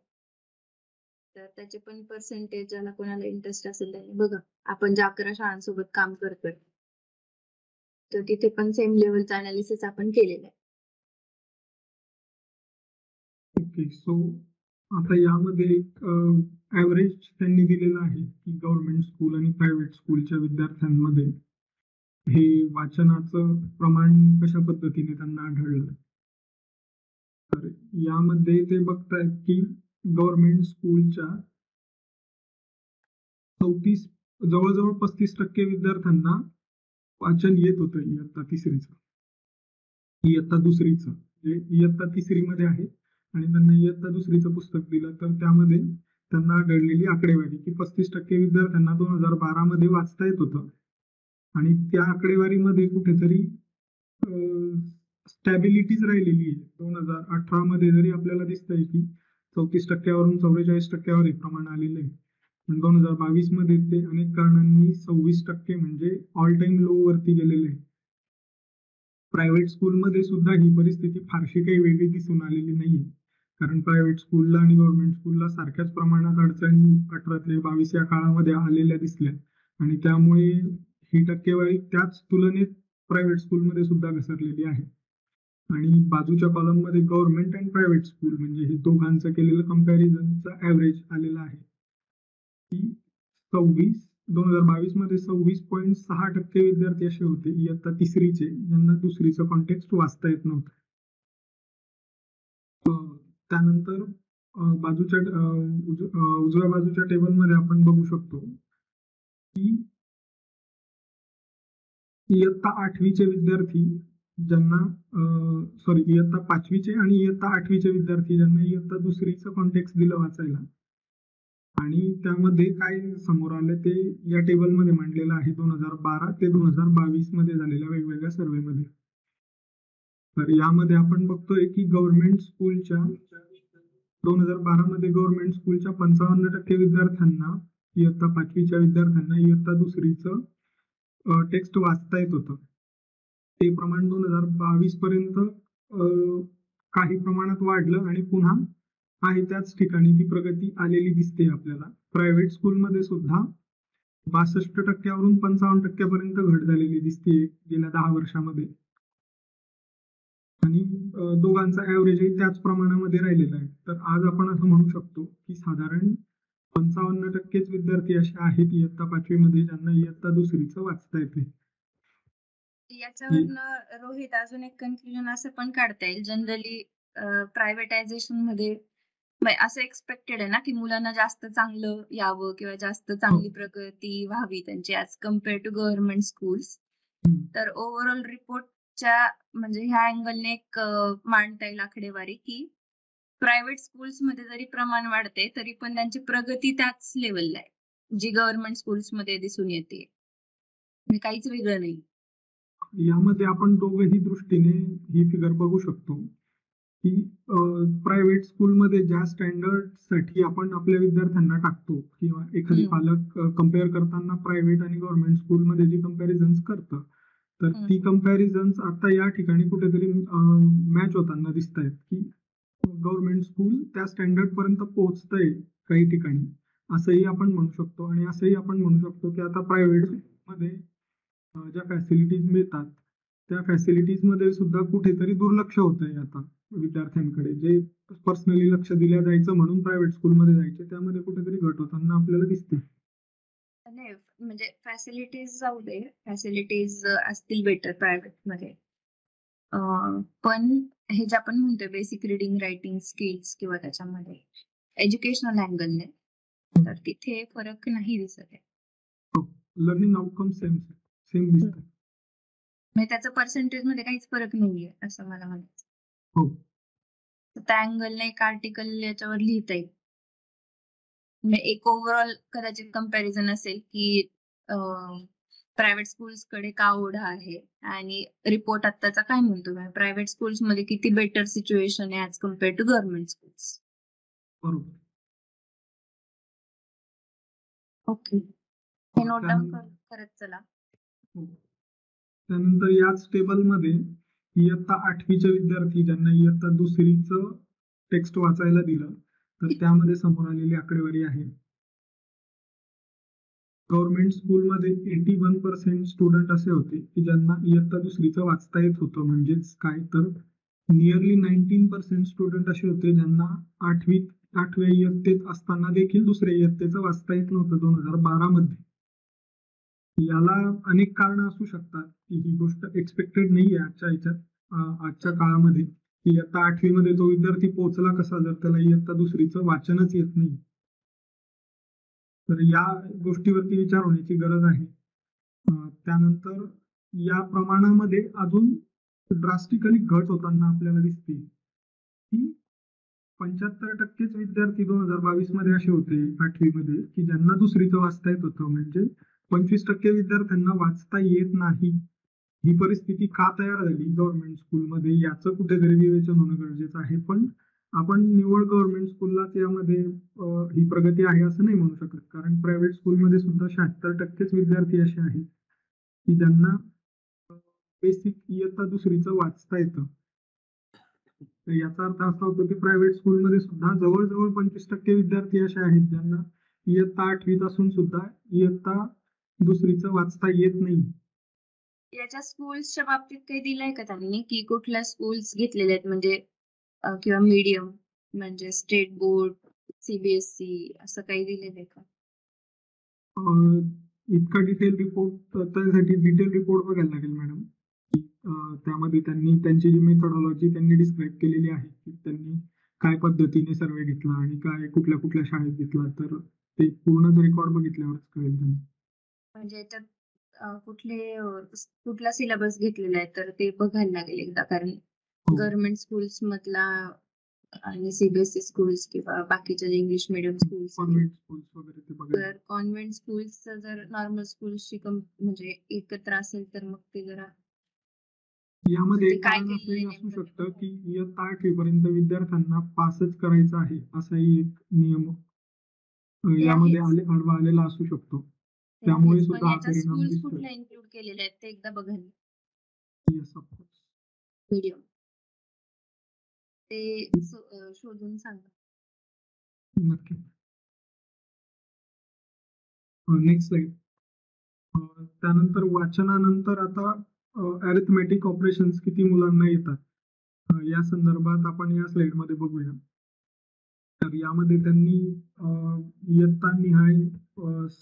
तर त्याचे पण पर्सेंटेज ज्याला कोणाला इंटरेस्ट असेल त्याने बघा, आपण ज्या 11 शाळांसोबत काम करतोय तर तिथे पण सेम लेव्हलचं अनालिसिस आपण केलेलं आहे। ओके सो आता यामध्ये एक ॲव्हरेज त्यांनी दिलेला आहे की गव्हर्नमेंट स्कूल आणि प्रायव्हेट स्कूलच्या विद्यार्थ्यांमध्ये हे वाचनाचं प्रमाण कशा पद्धतीने त्यांना आढळलं. तर यामध्ये ते बघतात की गव्हर्नमेंट स्कूलच्या 34 जवळजवळ 35% विद्यार्थ्यांना वाचन येत होतं इयत्ता तिसरीचं इयत्ता दुसरीचं जे इयत्ता तिसरीमध्ये आहे आणि त्यांना इयत्ता दुसरीचं पुस्तक दिलं तर त्यामध्ये त्यांना आढळलेली आकडेवारी की 35% विद्यार्थ्यांना 2012 मध्ये वाचता येत होतं आणि त्या आकडेवारीमध्ये कुठेतरी स्टॅबिलिटीच राहिलेली आहे. 2018 मध्ये जरी आपल्याला दिसतंय की 34% वरून 44% प्रमाण आलेलं आहे पण 2022 मध्ये ते अनेक कारणांनी 26% म्हणजे ऑल टाइम लो वरती गेलेले आहे. प्रायव्हेट स्कूलमध्ये सुद्धा ही परिस्थिती फारशी काही वेगळी दिसून आलेली नाही कारण प्रायव्हेट स्कूलला आणि गव्हर्नमेंट स्कूलला सारख्याच प्रमाणात अडचणी 18 ते 22 या काळामध्ये आलेल्या दिसल्या आणि त्यामुळे ही टक्केवारी त्याच तुलनेत प्रायव्हेट स्कूलमध्ये सुद्धा घसरलेली आहे. आणि बाजूच्या कॉलममध्ये गव्हर्नमेंट अँड प्रायव्हेट स्कूल म्हणजे हे दोघांचं केलेलं कम्पॅरिझनचा ॲव्हरेज आलेला आहे की 2022 मध्ये 26.6% विद्यार्थी असे होते इयत्ता तिसरीचे ज्यांना दुसरीचं कॉन्टेक्स्ट वाचता येत नव्हतं. त्यानंतर उजव्या बाजूच्या टेबलमध्ये आपण बघू शकतो की इयत्ता 8वीचे विद्यार्थी ज्यांना इयत्ता 5वीचे आणि इयत्ता 8वीचे विद्यार्थी ज्यांना इयत्ता दुसरीचं कॉन्टेक्स्ट दिलं वाचायला आणि त्यामध्ये काय समोर आले ते या टेबलमध्ये मांडलेलं आहे 2012 ते 2022 मध्ये झालेल्या वेगवेगळ्या सर्वेमध्ये. तर यामध्ये आपण बघतोय की गव्हर्नमेंट स्कूलच्या 2012 मध्ये गव्हर्नमेंट स्कूलच्या 55% विद्यार्थ्यांना इयत्ता 5वीच्या विद्यार्थ्यांना इयत्ता दुसरीचं टेक्स्ट वाचता येत होतं. ते प्रमाण 2022 पर्यंत काही प्रमाणात वाढलं आणि पुन्हा आहे त्याच ठिकाणी ती प्रगती आलेली दिसते आपल्याला. प्रायव्हेट स्कूलमध्ये सुद्धा 62% वरून 55% घट झालेली दिसते गेल्या 10 वर्षामध्ये आणि दोघांचा ॲव्हरेजही त्याच प्रमाणामध्ये राहिलेला आहे. तर आज आपण असं म्हणू शकतो की साधारण 55%च विद्यार्थी असे आहेत इयत्ता 5वीमध्ये ज्यांना इयत्ता दुसरीचं वाचता येते. याच्यावरनं रोहित अजून एक कन्फ्युजन असं पण काढता येईल जनरली प्रायव्हेटायझेशन मध्ये असं एक्सपेक्टेड आहे ना की मुलांना जास्त चांगलं यावं किंवा जास्त चांगली प्रगती व्हावी त्यांची as compare to government schools. तर ओव्हरऑल रिपोर्टच्या म्हणजे ह्या अँगलने एक मांडता येईल आकडेवारी की प्रायव्हेट स्कूल्स मध्ये जरी प्रमाण वाढते तरी पण त्यांची प्रगती त्याच लेवलला आहे जी गव्हर्नमेंट स्कूल्स मध्ये दिसून येते काहीच वेगळं नाही. यामध्ये आपण दोघही दृष्टीने ही फिगर बघू शकतो की प्रायव्हेट स्कूलमध्ये ज्या स्टँडर्ड साठी आपण आपल्या विद्यार्थ्यांना टाकतो किंवा एखादी पालक कम्पेअर करताना प्रायव्हेट आणि गव्हर्नमेंट स्कूलमध्ये जी कम्पॅरिझन्स करतं तर ती कम्पॅरिझन्स आता या ठिकाणी कुठेतरी मॅच होताना दिसत आहेत की गव्हर्नमेंट स्कूल त्या स्टँडर्ड पर्यंत पोहोचतंय काही ठिकाणी असंही आपण म्हणू शकतो आणि असंही आपण म्हणू शकतो की आता प्रायव्हेट मध्ये ज्या फॅसिलिटीज मिळतात त्या फॅसिलिटीजमध्ये सुद्धा कुठेतरी दुर्लक्ष होत आहे आता विद्यार्थ्यांकडे जे पर्सनली लक्ष दिल्या जायचं म्हणून प्रायव्हेट स्कूलमध्ये जायचे त्यामध्ये कुठेतरी घट होताना आपल्याला दिसते. नाही म्हणजे फॅसिलिटीज जाऊ दे फॅसिलिटीज असतील बेटर प्रायव्हेटमध्ये पण हे जे आपण म्हणतोय बेसिक रिडिंग रायटिंग स्किल्स किंवा त्याच्यामध्ये एज्युकेशनल अँगलने तर तिथे फरक नाही दिसत आहे. लर्निंग आउटकम सेम दिसत म्हणजे त्याचं पर्सेंटेज मध्ये काहीच फरक नाहीये असं मला म्हणायचं. हो त्या अँगलने एक आर्टिकल याच्यावर लिहिता येईल एक ओव्हरऑल कदाचित कंपॅरिझन असेल की प्रायव्हेट स्कूल्स कडे का ओढा आहे आणि रिपोर्ट आत्ताचा काय म्हणतो प्रायव्हेट स्कूल्स मध्ये किती बेटर सिच्युएशन आहे as compare to government schools. Okay हे नोट डाऊन करत चला. त्यानंतर याच टेबलमध्ये इयत्ता 8वीचे विद्यार्थी ज्यांना इयत्ता दुसरीचं टेक्स्ट वाचायला दिलं तर त्यामध्ये समोर आलेली आकडेवारी आहे गव्हर्नमेंट स्कूलमध्ये 81% स्टुडंट असे होते की ज्यांना इयत्ता दुसरीचं वाचता येत होतं म्हणजेच काय तर नियरली 19% स्टुडंट असे होते ज्यांना आठव्या इयत्तेत असताना देखील दुसऱ्या इयत्तेचं वाचता येत नव्हतं 2012 मध्ये। याला अनेक कारणं असू शकतात, ही गोष्ट एक्सपेक्टेड नाहीये आजच्या काळामध्ये की इयत्ता 8वी मध्ये जो विद्यार्थी पोहोचला कसा जर त्याला इयत्ता दुसरीचं वाचनच येत नाही। तर या गोष्टीवरती विचार होण्याची गरज आहे। त्यानंतर या प्रमाणामध्ये अजून ड्रास्टिकली घट होताना आपल्याला दिसते की 75% विद्यार्थी 2022 मध्ये असे होते 8वी मध्ये की ज्यांना दुसरीचं वाचता येत होतं, म्हणजे 25% विद्यार्थ्यांना वाचता येत नाही। ही परिस्थिती का तयार झाली गव्हर्नमेंट स्कूलमध्ये याचं कुठेतरी विवेचन होणं गरजेचं आहे। पण आपण निवड गव्हर्नमेंट स्कूललाच यामध्ये ही प्रगती आहे असं नाही म्हणू शकत, कारण प्रायव्हेट स्कूलमध्ये सुद्धा 76% विद्यार्थी असे आहेत की ज्यांना बेसिक इयत्ता दुसरीचं वाचता येतं। तर याचा अर्थ असा होतो की प्रायव्हेट स्कूलमध्ये सुद्धा जवळजवळ 25% विद्यार्थी असे आहेत ज्यांना इयत्ता 8वीत असून सुद्धा इयत्ता दुसरीचं वाचता येत नाही। याच्या स्कूल्सच्या बाबतीत काही दिलंय का त्यांनी की कुठल्या स्कूल्स घेतलेले आहेत, म्हणजे किंवा मीडियम म्हणजे स्टेट बोर्ड सीबीएसई असं काही दिलेलं आहे का? इतका डिटेल रिपोर्ट त्यासाठी डिटेल रिपोर्ट बघायला लागेल मॅडम। त्यामध्ये त्यांनी त्यांची जी मेथडॉलॉजी त्यांनी डिस्क्राईब केलेली आहे की त्यांनी काय पद्धतीने सर्वे घेतला आणि काय कुठल्या कुठल्या शाळेत घेतला, तर ते पूर्ण रेकॉर्ड बघितल्यावरच कळेल त्यांना म्हणजे कुठला सिलेबस घेतलेला आहे, तर ते बघायला लागेल एकदा। कारण गव्हर्नमेंट स्कूल्स मधला आणि सीबीएसई स्कूल्स किंवा बाकीच्या इंग्लिश मीडियम स्कूल्स वगैरे कॉन्व्हेंट स्कूल्स जर नॉर्मल स्कूल्सशी म्हणजे एकत्र असेल तर मग ते जरा यामध्ये काय असू शकतं की इयत्ता 8वी पर्यंत विद्यार्थ्यांना पासच करायचं आहे असाही एक नियम यामध्ये आढळून आलेला असू शकतो, त्यामुळे सुद्धा स्कूल्स कुठला इन्क्लूड केलेले आहेत ते एकदा बघायला मीडियम ते शोधून सांगा नक्की। Next slide. त्यानंतर वाचनानंतर आता अरिथमेटिक ऑपरेशन्स किती मुलांना येतात या संदर्भात आपण या स्लाइड मध्ये बघूया। तर यामध्ये त्यांनी इयत्ता निहाय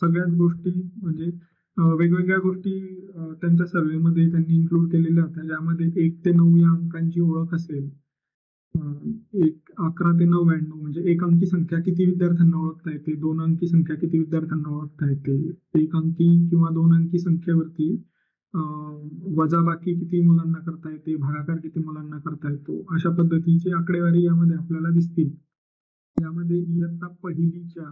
सगळ्याच गोष्टी म्हणजे वेगवेगळ्या गोष्टी त्यांच्या सर्वेमध्ये त्यांनी इन्क्लूड केलेल्या होत्या, ज्यामध्ये 1 ते 9 या अंकांची ओळख असेल, 11 ते 99 म्हणजे 1 अंकी संख्या किती विद्यार्थ्यांना ओळखता येते, 2 अंकी संख्या किती विद्यार्थ्यांना ओळखता येते, 1 अंकी किंवा 2 अंकी संख्येवरती वजाबाकी किती मुलांना करता येते, भागाकार किती मुलांना करता येतो, अशा पद्धतीची आकडेवारी यामध्ये आपल्याला दिसते। यामध्ये इयत्ता पहिलीच्या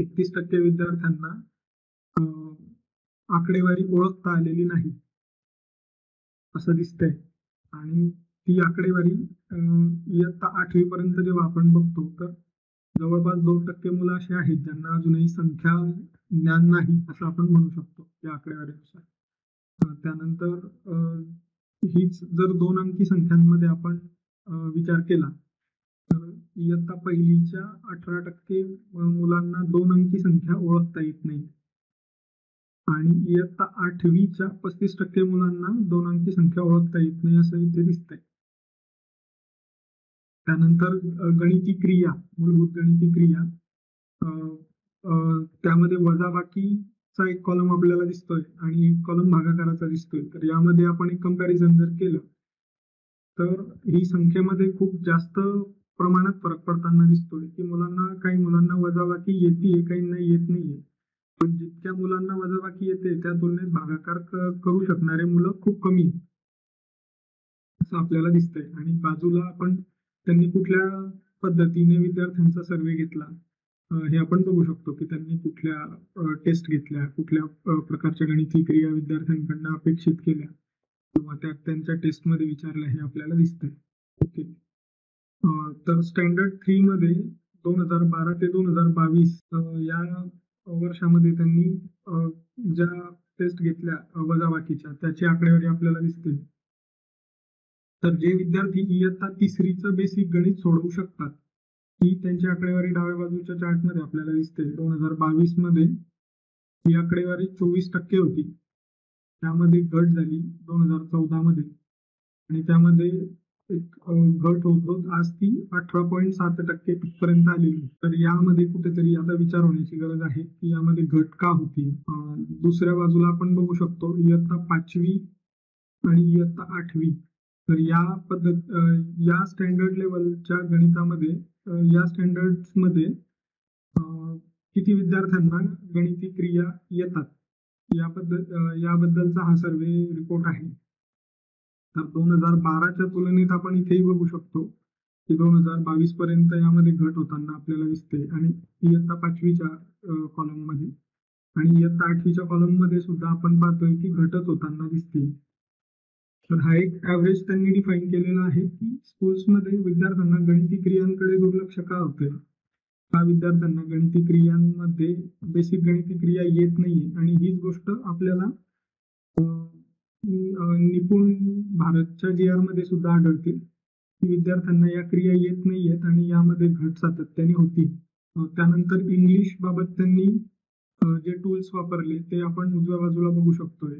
31% विद्यार्थ्यांना आकडेवारी ओळखता आलेली नाही असं दिसतंय आणि ती आकडेवारी इयत्ता 8वी पर्यंत जेव्हा आपण बघतो तर जवळपास 2% मुलं असे आहेत ज्यांना अजूनही संख्या ज्ञान नाही असं आपण म्हणू शकतो या आकडेवारीनुसार। त्यानंतर हीच जर 2 अंकी संख्यांमध्ये आपण विचार केला तर इयत्ता पहिलीच्या 18% मुलांना 2 अंकी संख्या ओळखता येत नाही आणि इयत्ता 8वीच्या 35% मुलांना 2 अंकी संख्या ओळखता येत नाही असं इथे दिसतंय। त्यानंतर गणिती क्रिया, मूलभूत गणिती क्रिया, त्यामध्ये वजाबाकीचा एक कॉलम आपल्याला दिसतोय आणि एक कॉलम भागाकाराचा दिसतोय। तर यामध्ये आपण एक कंपॅरिझन जर केलं तर ही संख्येमध्ये खूप जास्त प्रमाणात फरक पडताना दिसतोय की मुलांना काही मुलांना वजाबाकी येते काहींना येत नाहीये। पण जितक्या मुलांना वजाबाकी येते त्या तुलनेत भागाकार करू शकणारे मुलं खूप कमी आहेत असं आपल्याला दिसतंय। आणि बाजूला आपण त्यांनी कुठल्या पद्धतीने विद्यार्थ्यांचा सर्वे घेतला हे आपण बघू शकतो की त्यांनी कुठल्या टेस्ट घेतल्या, कुठल्या प्रकारच्या गणिती क्रिया विद्यार्थ्यांकडून अपेक्षित केल्या किंवा त्या त्यांच्या टेस्टमध्ये विचारल्या हे आपल्याला दिसतंय। ओके, तर स्टँडर्ड 3 मध्ये 2012 ते 2022 या वर्षामध्ये त्यांनी ज्या टेस्ट घेतल्या वजाबाकीच्या त्याची आकडेवारी आपल्याला दिसते। तर जे विद्यार्थी इयत्ता 3चं बेसिक गणित सोडवू शकतात ही त्यांची आकडेवारी डाव्या बाजूच्या चार्टमध्ये आपल्याला दिसते। 2022 मध्ये ही आकडेवारी 24% होती, त्यामध्ये घट झाली 2014 मध्ये एक घट होत आज ती 18.7% पर्यंत आलेली, तर यामध्ये कुठेतरी आता विचार होण्याची गरज आहे की यामध्ये घट का होती। दुसऱ्या बाजूला आपण बघू शकतो इयत्ता 5वी आणि इयत्ता 8वी, तर या पद्धत या स्टँडर्ड लेवलच्या गणितामध्ये या स्टँडर्ड्स मध्ये किती विद्यार्थ्यांना गणिती क्रिया येतात याबद्दलचा हा सर्वे रिपोर्ट आहे। तर 2012 तुलनेत आपण इथेही बघू शकतो की 2022 पर्यंत यामध्ये घट होताना आपल्याला दिसते, आणि इयत्ता 5वीच्या कॉलम मध्ये आणि इयत्ता 8वीच्या कॉलम मध्ये सुद्धा आपण पाहतोय की घटच होताना दिसते। तर हा एक ॲव्हरेज त्यांनी डिफाइन केलेला आहे की स्कूल्स मध्ये विद्यार्थ्यांना गणिती क्रियांकडे दुर्लक्ष का होते, का विद्यार्थ्यांना गणिती क्रियांमध्ये बेसिक गणिती क्रिया येत नाहीये, आणि हीच गोष्ट आपल्याला निपुण भारतच्या जीआर मध्ये सुद्धा आढळते की विद्यार्थ्यांना या क्रिया येत नाहीयेत आणि यामध्ये घट सातत्याने होती। त्यानंतर इंग्लिश बाबत त्यांनी जे टूल्स वापरले ते आपण उजव्या बाजूला बघू शकतोय,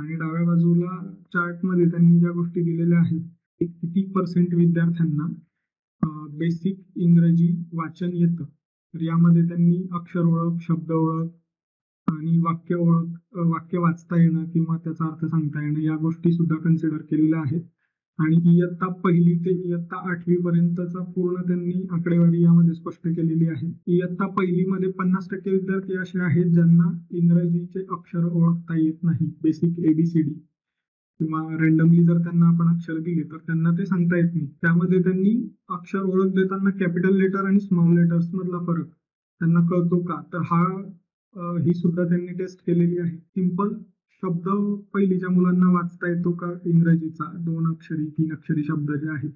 आणि डाव्या बाजूला चार्ट मध्ये त्यांनी ज्या गोष्टी दिलेल्या आहेत किती पर्सेंट विद्यार्थ्यांना बेसिक इंग्रजी वाचन येतं, तर यामध्ये त्यांनी अक्षर ओळख, शब्द ओळख आणि वाक्य ओळख, वाक्य वाचता येणं किंवा त्याचा अर्थ सांगता येणं या गोष्टी सुद्धा कन्सिडर केलेल्या आहेत। आणि इयत्ता 1ली ते इयत्ता 8वी पर्यंतचा पूर्ण त्यांनी आकडेवारी यामध्ये स्पष्ट केलेली आहे। इयत्ता 1ली मध्ये 50% विद्यार्थी असे आहेत ज्यांना इंग्रजीचे अक्षर ओळखता येत नाही, बेसिक ABCD किंवा रँडमली जर त्यांना आपण अक्षर दिले तर त्यांना ते सांगता येत नाही। त्यामध्ये त्यांनी अक्षर ओळख देताना कॅपिटल लेटर आणि स्मॉल लेटर्स मधला फरक त्यांना कळतो का, तर हा ही सुद्धा त्यांनी टेस्ट केलेली आहे। सिंपल शब्द 1लीच्या मुलांना वाचता येतो का, इंग्रजीचा 2 अक्षरी 3 अक्षरी शब्द जे आहेत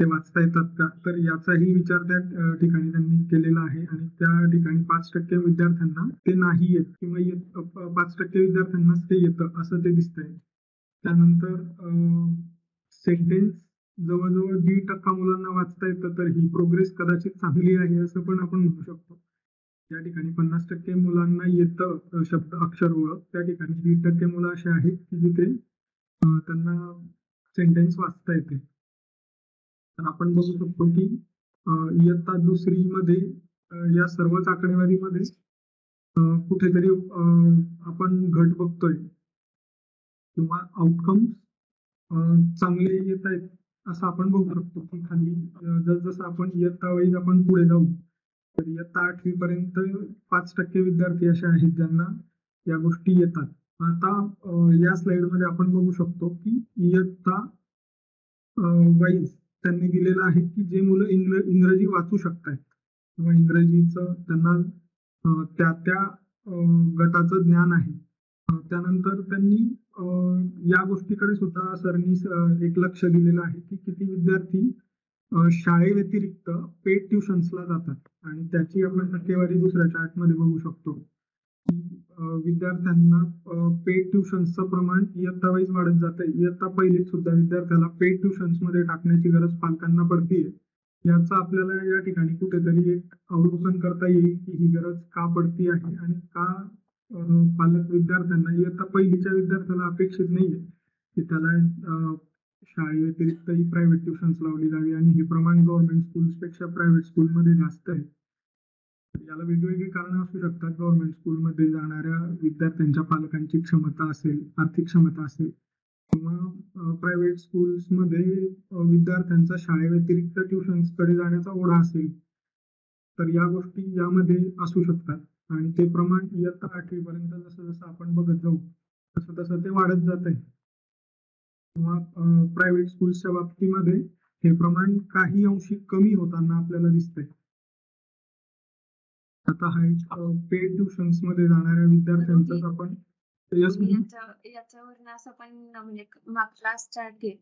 ते वाचता येतात का, तर याचाही विचार त्या ठिकाणी त्यांनी केलेला आहे। आणि त्या ठिकाणी 5% विद्यार्थ्यांना ते नाही येत किंवा 5% विद्यार्थ्यांनाच ते येतं असं ते दिसतंय। त्यानंतर सेंटेन्स जवळजवळ 20% मुलांना वाचता येतं, तर ही प्रोग्रेस कदाचित चांगली आहे असं पण आपण म्हणू शकतो। त्या ठिकाणी 50% मुलांना येतं शब्द अक्षर ओळख, त्या ठिकाणी 20% मुलं असे आहेत की जिथे त्यांना सेंटेन्स वाचता येते। तर आपण बघू शकतो की इयत्ता 2री मध्ये या सर्वच आकडेवारीमध्ये कुठेतरी आपण घट बघतोय किंवा आउटकम चांगले येत आहेत असं आपण बघू शकतो की खाली जसजसं आपण इयत्ता वाईज आपण पुढे जाऊ तर इयत्ता 8वी पर्यंत 5% विद्यार्थी असे आहेत ज्यांना या गोष्टी येतात। आता या स्लाइड मध्ये आपण बघू शकतो की इयत्ता वाईज त्यांनी दिलेलं आहे की जे मुलं इंग्रजी वाचू शकतात किंवा इंग्रजीचं त्यांना त्या गटाचं ज्ञान आहे। त्यानंतर त्यांनी या गोष्टीकडे सुद्धा सरनीस एक लक्ष दिलेलं आहे की किती विद्यार्थी शाळेव्यतिरिक्त पेड ट्युशन्सला जातात, आणि त्याची आपण टक्केवारी दुसऱ्या चार्टमध्ये बघू शकतो की विद्यार्थ्यांना पेड ट्युशन्सचं प्रमाण इयत्ता वाईज वाढत जातं। इयत्ता 1लीत सुद्धा विद्यार्थ्याला पेड ट्युशन्समध्ये टाकण्याची गरज पालकांना पडते। याचा आपल्याला या ठिकाणी कुठेतरी एक अवलोकन करता येईल की ही गरज का पडती आहे आणि का पालक विद्यार्थ्यांना इयत्ता 1लीच्या विद्यार्थ्याला अपेक्षित नाही आहे की त्याला शाळेव्यतिरिक्त ही प्रायव्हेट ट्युशन्स लावली जावी, आणि हे प्रमाण गव्हर्नमेंट स्कूल्सपेक्षा प्रायव्हेट स्कूलमध्ये जास्त आहे। याला वेगवेगळी कारणं असू शकतात। गव्हर्नमेंट स्कूलमध्ये जाणाऱ्या विद्यार्थ्यांच्या पालकांची क्षमता असेल, आर्थिक क्षमता असेल, किंवा प्रायव्हेट स्कूल्समध्ये विद्यार्थ्यांचा शाळेव्यतिरिक्त ट्युशन्सकडे जाण्याचा ओढा असेल, तर या गोष्टी यामध्ये असू शकतात। आणि ते प्रमाण इयत्ता 8वी पर्यंत जसं जसं आपण बघत जाऊ तसं तसं ते वाढत जात आहे। प्रायव्हेट स्कूल्सच्या बाबतीमध्ये हे प्रमाण काही अंशी कमी होताना आपल्याला दिसतंय। आता हा पेड ट्युशन्स मध्ये जाणाऱ्या विद्यार्थ्यांचाच आपण याच्यावरून असं पण म्हणजे मागचा स्टार्ट घेत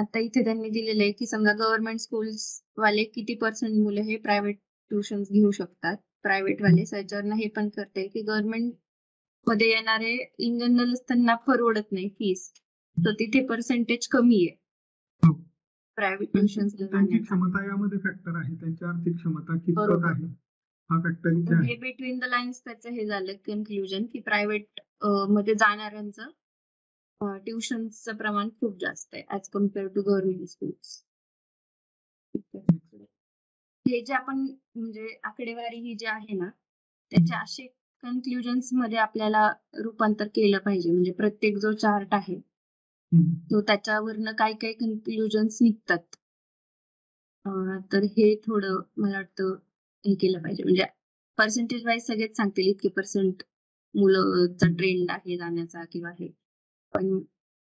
आता इथे त्यांनी दिलेलं आहे की समजा गव्हर्नमेंट स्कूल्स वाले किती पर्सेंट मुले हे प्रायव्हेट ट्युशन्स घेऊ शकतात। प्रायव्हेट वाले सरकारनं हे पण करते की गव्हर्नमेंट मध्ये येणारे इन जनरल त्यांना परवडत नाही फीस, तर तिथे पर्सेंटेज कमी आहे प्रायव्हेट ट्युशन्स। त्यांची क्षमता यामध्ये फॅक्टर आहे, त्यांची आर्थिक क्षमता कितपत आहे बिटवीन द लाईन्स त्याचं हे झालं कन्क्लुजन की प्रायव्हेट मध्ये जाणाऱ्यांचं ट्युशनचं प्रमाण खूप जास्त आहे as compare to government schools. हे जे आपण म्हणजे आकडेवारी ही जी आहे ना त्याचे असे कन्क्लुजन्स मध्ये आपल्याला रूपांतर केलं पाहिजे. म्हणजे प्रत्येक जो चार्ट आहे तो त्याच्यावरनं काय काय कन्क्लुजन्स निघतात तर हे थोडं मला वाटतं हे केलं पाहिजे. म्हणजे पर्सेंटेज वाईज सगळेच सांगतील इतके पर्सेंट मुलांचा ट्रेंड आहे जाण्याचा किंवा हे, पण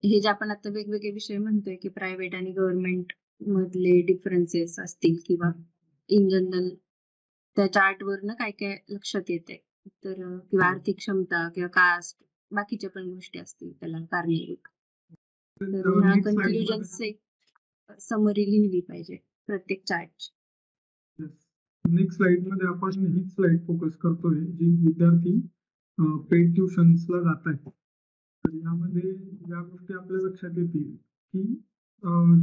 हे जे आपण आता वेगवेगळे विषय म्हणतोय की प्रायव्हेट आणि गव्हर्नमेंट मधले डिफरन्सेस असतील किंवा इन जनरल त्या चार्टवरनं काय काय लक्षात येते तर किंवा आर्थिक क्षमता किंवा कास्ट बाकीच्या पण गोष्टी असतील त्याला कारणीभूत तर कन्क्लुजन्स एक समरी लिहिली पाहिजे प्रत्येक चार्ट. नेक्स्ट स्लाइड मध्ये आपण ही स्लाइड फोकस करतोय जी विद्यार्थी पेड ट्यूशन्सला जात आहेत. तर यामध्ये ज्या गोष्टी आपल्या लक्षात येतील की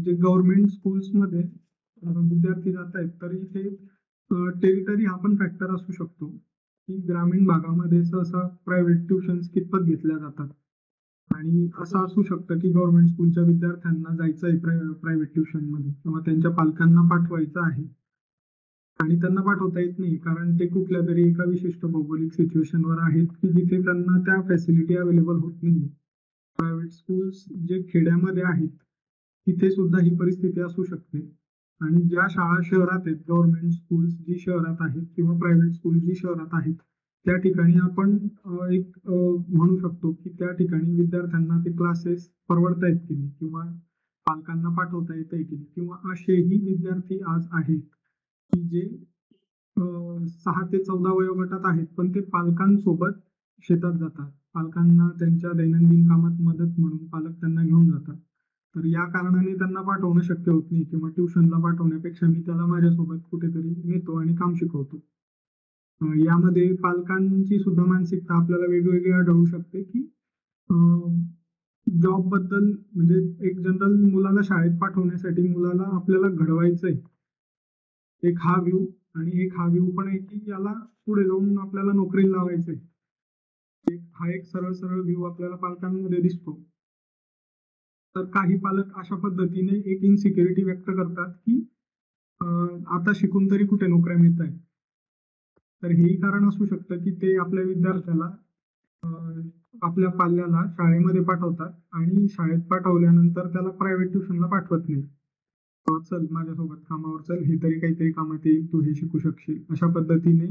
जे गव्हर्नमेंट स्कूल्समध्ये विद्यार्थी जात आहेत तर इथे टेरिटरी हा पण फॅक्टर असू शकतो की ग्रामीण भागामध्ये सहसा प्रायव्हेट ट्यूशन्स कितपत घेतल्या जातात आणि असं असू शकतं की गव्हर्नमेंट स्कूलच्या विद्यार्थ्यांना जायचं आहे प्रायव्हेट ट्यूशनमध्ये किंवा त्यांच्या पालकांना पाठवायचं आहे आणि त्यांना पाठवता येत नाही कारण ते कुठल्या तरी एका विशिष्ट भौगोलिक सिच्युएशनवर आहेत की जिथे त्यांना त्या फॅसिलिटी अवेलेबल होत नाही. प्रायव्हेट स्कूल्स जे खेड्यामध्ये आहेत तिथे सुद्धा ही परिस्थिती असू शकते आणि ज्या शाळा शहरात आहेत गव्हर्नमेंट स्कूल्स जी शहरात आहेत किंवा प्रायव्हेट स्कूल जी शहरात आहेत त्या ठिकाणी आपण एक म्हणू शकतो की त्या ठिकाणी विद्यार्थ्यांना ते क्लासेस परवडतायत की नाही किंवा पालकांना पाठवता येत आहे की नाही किंवा असेही विद्यार्थी आज आहेत जे 6 ते 14 वयोगटात आहेत पण ते पालकांसोबत शेतात जातात पालकांना त्यांच्या दैनंदिन कामात मदत म्हणून पालक त्यांना घेऊन जातात तर या कारणाने त्यांना पाठवणं शक्य होत नाही किंवा ट्युशनला पाठवण्यापेक्षा मी त्याला माझ्यासोबत कुठेतरी नेतो आणि काम शिकवतो. यामध्ये पालकांची सुद्धा मानसिकता आपल्याला वेगवेगळी आढळू शकते की जॉब बद्दल म्हणजे एक जनरल मुलाला शाळेत पाठवण्यासाठी मुलाला आपल्याला घडवायचंय एक हा व्ह्यू आणि एक हा व्ह्यू पण आहे की याला पुढे जाऊन आपल्याला नोकरी लावायचंय हा एक सरळ सरळ व्ह्यू आपल्याला पालकांमध्ये दिसतो. तर काही पालक अशा पद्धतीने एक इनसिक्युरिटी व्यक्त करतात की आता शिकून तरी कुठे नोकऱ्या मिळत आहेत तर हेही कारण असू शकतं की ते आपल्या विद्यार्थ्याला आपल्या पाल्याला शाळेमध्ये पाठवतात आणि शाळेत पाठवल्यानंतर त्याला प्रायव्हेट ट्युशनला पाठवत नाही चल माझ्यासोबत कामावर चल हे तरी काहीतरी कामात येईल तू हे शिकू शकशील अशा पद्धतीने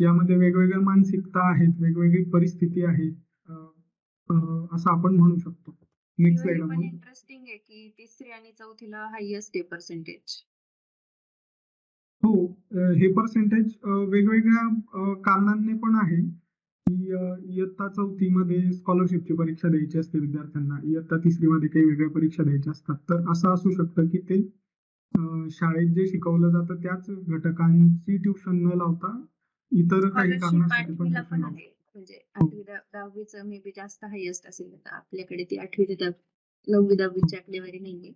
यामध्ये वेगवेगळ्या मानसिकता आहेत वेगवेगळी परिस्थिती आहे असं आपण म्हणू शकतो. नेक्स्ट स्लाइड आपण इंटरेस्टिंग आहे की 3 आणि 4 हायेस्ट पर्सेंटेज हो हे पर्सेंटेज वेगवेगळ्या कारणांनी पण आहे की इयत्ता 4 मध्ये स्कॉलरशिपची परीक्षा द्यायची असते विद्यार्थ्यांना इयत्ता 3 मध्ये काही वेगळ्या परीक्षा द्यायच्या असतात तर असं असू शकतं की ते शाळेत जे शिकवलं जातं त्याच घटकांची ट्युशन न लावता इतर काही कारणांसाठी पण म्हणजे 8वी 10वीचं मे बी जास्त हायेस्ट असेल आपल्याकडे ती 8वी 9वी 10वीची आकडेवारी नाहीये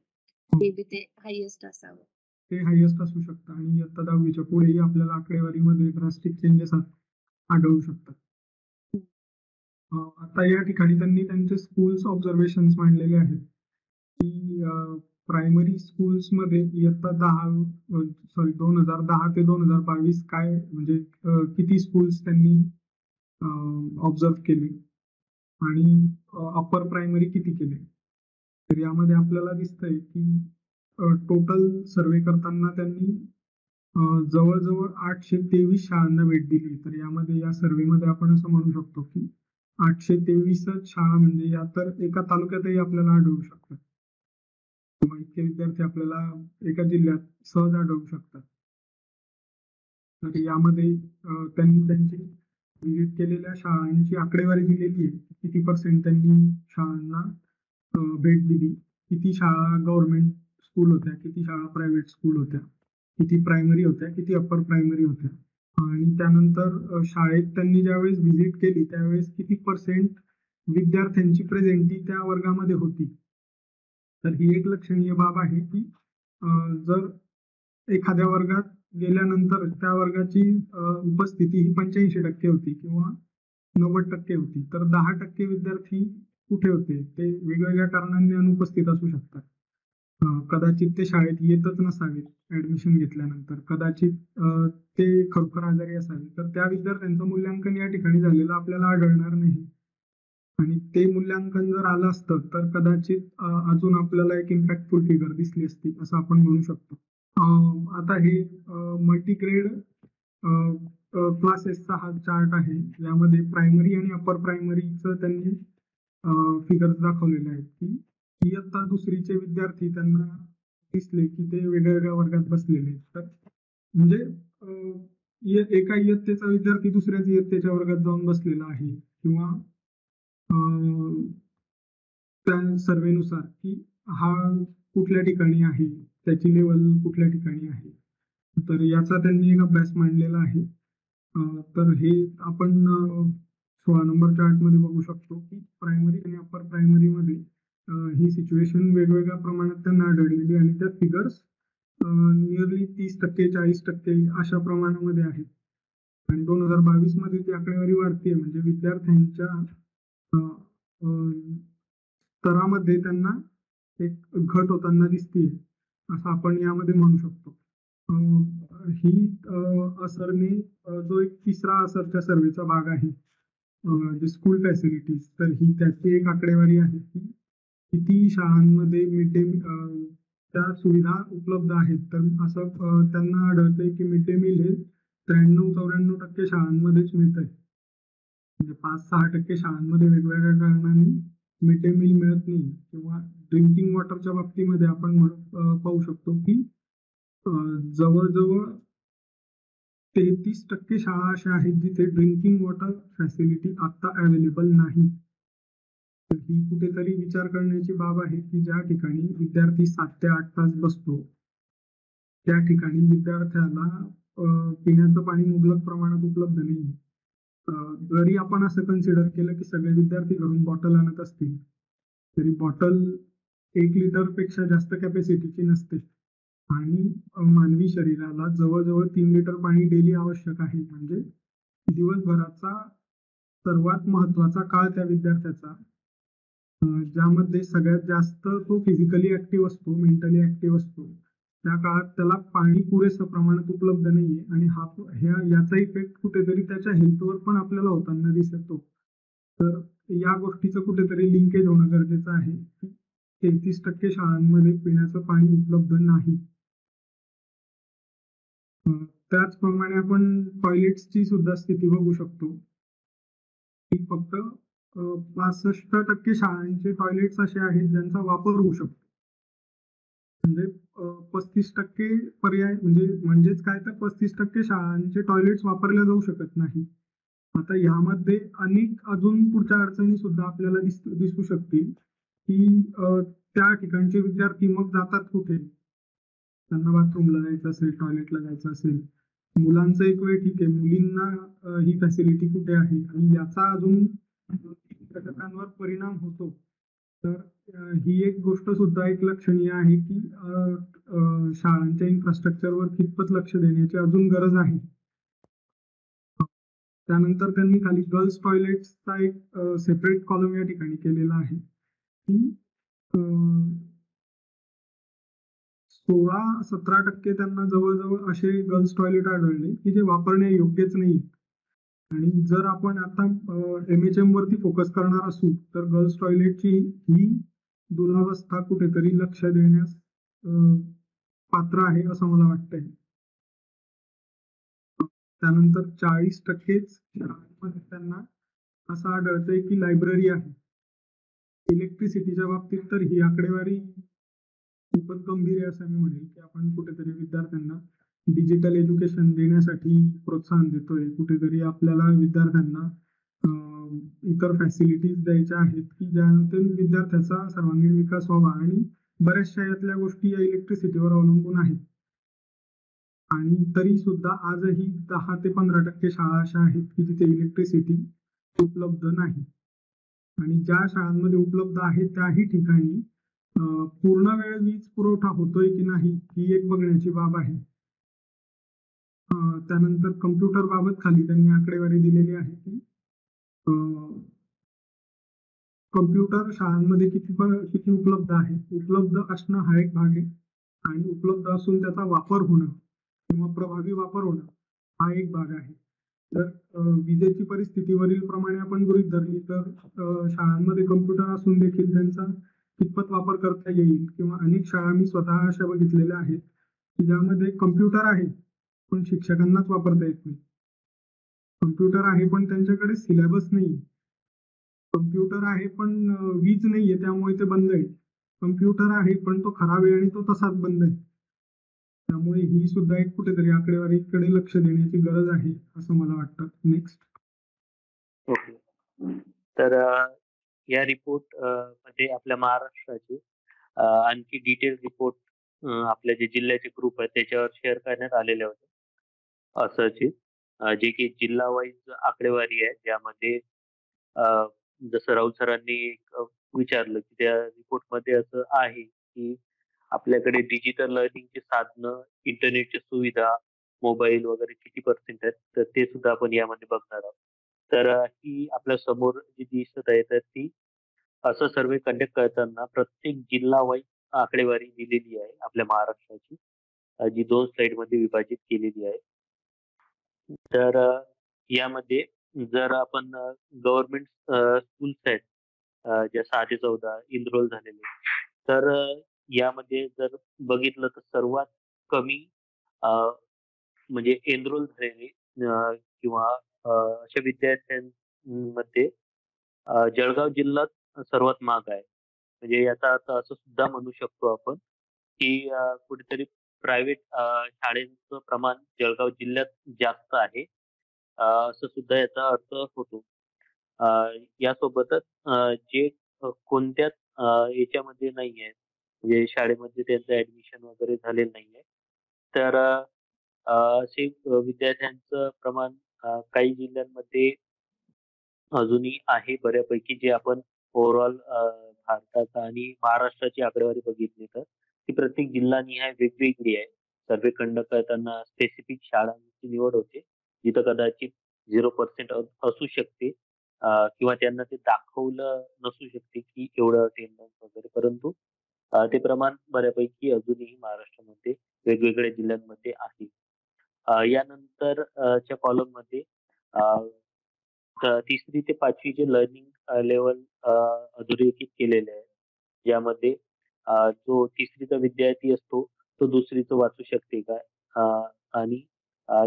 मे बी ते हायेस्ट असावं ते हायेस्ट असू शकतं आणि इयत्ता 10वीच्या पुढेही आपल्याला आकडेवारीमध्ये ड्रास्टिक चेंजेस आढळू शकतात. आता या ठिकाणी त्यांनी त्यांचे स्कूल्स ऑब्झर्वेशन्स मांडलेले आहेत की प्रायमरी स्कूल्स मध्ये इयत्ता 2010 ते 2022 काय म्हणजे किती स्कूल्स त्यांनी ऑब्झर्व केले आणि अप्पर प्रायमरी किती केले तर यामध्ये आपल्याला दिसतंय की टोटल सर्वे करताना त्यांनी जवळजवळ 823 शाळांना भेट दिली. तर यामध्ये या सर्वेमध्ये आपण असं म्हणू शकतो की 823 शाळा म्हणजे या तर एका तालुक्यातही आपल्याला आढळू शकतात किंवा इतके विद्यार्थी आपल्याला एका जिल्ह्यात सहज आढळू शकतात. तर यामध्ये त्यांनी त्यांची व्हिजिट केलेल्या शाळांची आकडेवारी दिलेली आहे किती पर्सेंट त्यांनी शाळांना भेट दिली किती शाळा गव्हर्नमेंट स्कूल होत्या किती शाळा प्रायव्हेट स्कूल होत्या किती प्रायमरी होत्या किती अप्पर प्रायमरी होत्या आणि त्यानंतर शाळेत त्यांनी ज्यावेळेस व्हिजिट केली त्यावेळेस किती पर्सेंट विद्यार्थ्यांची प्रेझेंटी त्या वर्गामध्ये होती. तर ही एक लक्षणीय बाब आहे की जर एखाद्या वर्गात गेल्यानंतर त्या वर्गाची उपस्थिती ही 85% होती किंवा 90% होती, तर 10% विद्यार्थी कुठे होते ते वेगवेगळ्या कारणांनी अनुपस्थित असू शकतात। कदाचित ते शाळेत येतच नसावेत, ऍडमिशन घेतल्यानंतर कदाचित ते खरोखर आजारी असावे, तर त्या विद्यार्थ्यांचं मूल्यांकन या ठिकाणी झालेलं आपल्याला आढळणार नाही। आणि ते मूल्यांकन जर आलं असतं तर कदाचित अजून आपल्याला एक इम्पॅक्टफुल फिगर दिसली असती असं आपण म्हणू शकतो। आता हे मल्टीग्रेड क्लासेसचा हा चार्ट आहे, यामध्ये प्रायमरी आणि अपर प्रायमरीचं त्यांनी फिगर्स दाखवलेले आहेत की इयत्ता दुसरीचे विद्यार्थी त्यांना दिसले की ते वेगवेगळ्या वर्गात बसलेले, तर म्हणजे एका इयत्तेचा विद्यार्थी दुसऱ्याच इयत्तेच्या वर्गात जाऊन बसलेला आहे किंवा त्या सर्वेनुसार की हा कुठल्या ठिकाणी आहे, त्याची लेवल कुठल्या ठिकाणी आहे, तर याचा त्यांनी एक अभ्यास मांडलेला आहे। तर हे आपण 16 नंबर चार्ट मध्ये बघू शकतो की प्रायमरी आणि अपर प्रायमरी मध्ये ही सिच्युएशन वेगवेगळ्या प्रमाणात त्यांना आढळलेली आणि त्या फिगर्स नियरली 30% 40% अशा प्रमाणामध्ये आहेत। आणि 2022 मध्ये ती आकडेवारी वाढते, म्हणजे विद्यार्थ्यांच्या स्तरामध्ये त्यांना एक घट होताना दिसते असं आपण यामध्ये म्हणू शकतो। ही असरने जो एक तिसरा असरच्या सर्वेचा भाग आहे जे स्कूल फॅसिलिटीज, तर ही त्याची एक आकडेवारी आहे की किती शाळांमध्ये मिड डे मीलच्या सुविधा उपलब्ध आहेत, तर असं त्यांना आढळतंय की मिड डे मील हे 93-94% शाळांमध्येच मिळत आहे, म्हणजे 5-6% शाळांमध्ये वेगवेगळ्या कारणाने मिड डे मील मिळत नाही। किंवा ड्रिंकिंग वॉटरच्या बाबतीमध्ये आपण पाहू शकतो की जवळजवळ 33% शाळा अशा आहेत जिथे ड्रिंकिंग वॉटर फॅसिलिटी आत्ता अवेलेबल नाही। ही कुठेतरी विचार करण्याची बाब आहे की ज्या ठिकाणी विद्यार्थी 7 ते 8 तास बसतो त्या ठिकाणी विद्यार्थ्याला पिण्याचं पाणी मुबलक प्रमाणात उपलब्ध नाही। जरी आपण असं कन्सिडर केलं की सगळे विद्यार्थी घरून बॉटल आणत असतील तरी बॉटल 1 लिटरपेक्षा जास्त कॅपॅसिटीची नसते आणि मानवी शरीराला जवळजवळ 3 लिटर पाणी डेली आवश्यक आहे, म्हणजे दिवसभराचा सर्वात महत्त्वाचा काळ त्या विद्यार्थ्याचा ज्यामध्ये सगळ्यात जास्त तो फिजिकली ऍक्टिव्ह असतो, मेंटली ऍक्टिव्ह असतो, त्या काळात त्याला पाणी पुरेसं प्रमाणात उपलब्ध नाहीये आणि याचा इफेक्ट कुठेतरी त्याच्या हेल्थवर पण आपल्याला होताना दिसतो। तर या गोष्टीचं कुठेतरी लिंकेज होणं गरजेचं आहे की 33% शाळांमध्ये पिण्याचं पाणी उपलब्ध नाही। त्याचप्रमाणे आपण टॉयलेट्सची सुद्धा स्थिती बघू शकतो की फक्त 65% शाळांचे टॉयलेट्स असे आहेत ज्यांचा वापर होऊ शकतो, म्हणजे 35% पर्याय म्हणजेच काय तर 35% शाळांचे टॉयलेट्स वापरले जाऊ शकत नाही। आता यामध्ये अनेक अजून पुढच्या अडचणी सुद्धा आपल्याला दिसू शकतील की त्या ठिकाणचे विद्यार्थी मग जातात कुठे, त्यांना बाथरूमला जायचं असेल, टॉयलेटला जायचं असेल, मुलांचं एक वेळ ठीक आहे, मुलींना ही फॅसिलिटी कुठे आहे आणि याचा अजून घटकांवर परिणाम होतो। तर ही एक गोष्ट सुद्धा एक लक्षणीय आहे की शाळांच्या इन्फ्रास्ट्रक्चरवर कितपत लक्ष देण्याची अजून गरज आहे। त्यानंतर त्यांनी खाली गर्ल्स टॉयलेट्सचा एक सेपरेट कॉलम या ठिकाणी केलेला आहे की 16-17% त्यांना जवळजवळ असे गर्ल्स टॉयलेट आढळले की जे वापरण्या योग्यच नाही। आणि जर आपण आता MHM वरती फोकस करणार असू तर गर्ल्स टॉयलेटची ही दुरावस्था कुठेतरी लक्ष देण्यास पात्र आहे असं मला वाटतंय। त्यानंतर 40%च शाळांमध्ये त्यांना असं आढळतंय की लायब्ररी आहे। इलेक्ट्रिसिटीच्या बाबतीत तर ही आकडेवारी खूपच गंभीर आहे असं मी म्हणेल की आपण कुठेतरी विद्यार्थ्यांना डिजिटल एज्युकेशन देण्यासाठी प्रोत्साहन देतोय, कुठेतरी आपल्याला विद्यार्थ्यांना इतर फॅसिलिटीज द्यायच्या आहेत की ज्यातून विद्यार्थ्याचा सर्वांगीण विकास व्हावा आणि बऱ्याचशा यातल्या गोष्टी या इलेक्ट्रिसिटीवर अवलंबून आहेत। आणि तरी सुद्धा आजही 10 ते 15% शाळा अशा आहेत की जिथे इलेक्ट्रिसिटी उपलब्ध नाही आणि ज्या शाळांमध्ये उपलब्ध आहे त्याही ठिकाणी पूर्ण वेळ वीज पुरवठा होतोय की नाही ही एक बघण्याची बाब आहे। त्यानंतर कम्प्युटर बाबत खाली त्यांनी आकडेवारी दिलेली आहे की कम्प्युटर शाळांमध्ये किती उपलब्ध आहे, उपलब्ध असणं हा एक भाग आहे आणि उपलब्ध असून त्याचा वापर होणं किंवा प्रभावी वापर होणं हा एक भाग आहे. तर विजेची परिस्थिती वरील प्रमाणे आपण गृहीत धरली तर शाळांमध्ये कम्प्युटर असून देखील त्यांचा कितपत वापर करता येईल किंवा अनेक शाळा मी स्वतः अशा बघितलेल्या आहेत की ज्यामध्ये कम्प्युटर आहे पण शिक्षकांनाच वापरता येत नाही. कम्प्युटर आहे पण त्यांच्याकडे सिलेबस नाही. कम्प्युटर आहे पण वीज नाहीये त्यामुळे ते बंद आहे. कम्प्युटर आहे पण तो खराब आहे आणि तो तसाच बंद आहे. त्यामुळे ही सुद्धा एक कुठेतरी आकडेवारीकडे लक्ष देण्याची गरज आहे असं मला वाटतं. नेक्स्ट. ओके, तर या रिपोर्ट मध्ये आपल्या महाराष्ट्राची आणखी डिटेल रिपोर्ट आपल्या जे जिल्ह्याचे ग्रुप आहेत त्याच्यावर शेअर करण्यात आलेले होते असंची जे की जिल्हा वाईज आकडेवारी आहे ज्यामध्ये जसं राऊत सरांनी विचारलं की त्या रिपोर्टमध्ये असं आहे की आपल्याकडे डिजिटल लर्निंगची साधनं, इंटरनेटची सुविधा, मोबाईल वगैरे किती पर्सेंट आहेत तर ते सुद्धा आपण यामध्ये बघणार आहोत. तर ही आपल्या समोर जी दिसत आहे तर ती असं सर्वे कंडक्ट करताना प्रत्येक जिल्हा वाईज आकडेवारी दिलेली आहे आपल्या महाराष्ट्राची जी 2 स्लाइडमध्ये विभाजित केलेली आहे. तर यामध्ये जर आपण गव्हर्नमेंट स्कूल्स आहेत ज्या 6 ते 14 इनरोल झालेले तर यामध्ये जर बघितलं तर सर्वात कमी म्हणजे एनरोल झालेले किंवा अशा विद्यार्थ्यांमध्ये जळगाव जिल्हा सर्वात माग आहे. म्हणजे याचा अर्थ असं सुद्धा म्हणू शकतो आपण की कुठेतरी प्रायव्हेट शाळेचं प्रमाण जळगाव जिल्ह्यात जास्त आहे असं सुद्धा याचा अर्थ होतो. यासोबतच जे कोणत्याच याच्यामध्ये नाही आहे म्हणजे शाळेमध्ये त्यांचं ऍडमिशन वगैरे झालेलं नाही आहे तर असे विद्यार्थ्यांचं प्रमाण काही जिल्ह्यांमध्ये अजूनही आहे बऱ्यापैकी. जे आपण ओव्हरऑल भारताचा आणि महाराष्ट्राची आकडेवारी बघितली तर ती प्रत्येक जिल्हानिहाय वेगवेगळी आहे. सर्वे कंडक्ट करताना स्पेसिफिक शाळांची निवड होते जिथं कदाचित 0% असू शकते किंवा त्यांना ते दाखवलं नसू शकते की एवढं अटेंडन्स वगैरे, परंतु ते प्रमाण बऱ्यापैकी अजूनही महाराष्ट्रामध्ये वेगवेगळ्या जिल्ह्यांमध्ये आहे. यानंतरच्या कॉलम मध्ये 3 ते 5 जे लर्निंग लेवल अधोरेखित केलेले आहे ज्यामध्ये जो 3चा विद्यार्थी असतो तो 2चं वाचू शकते का आणि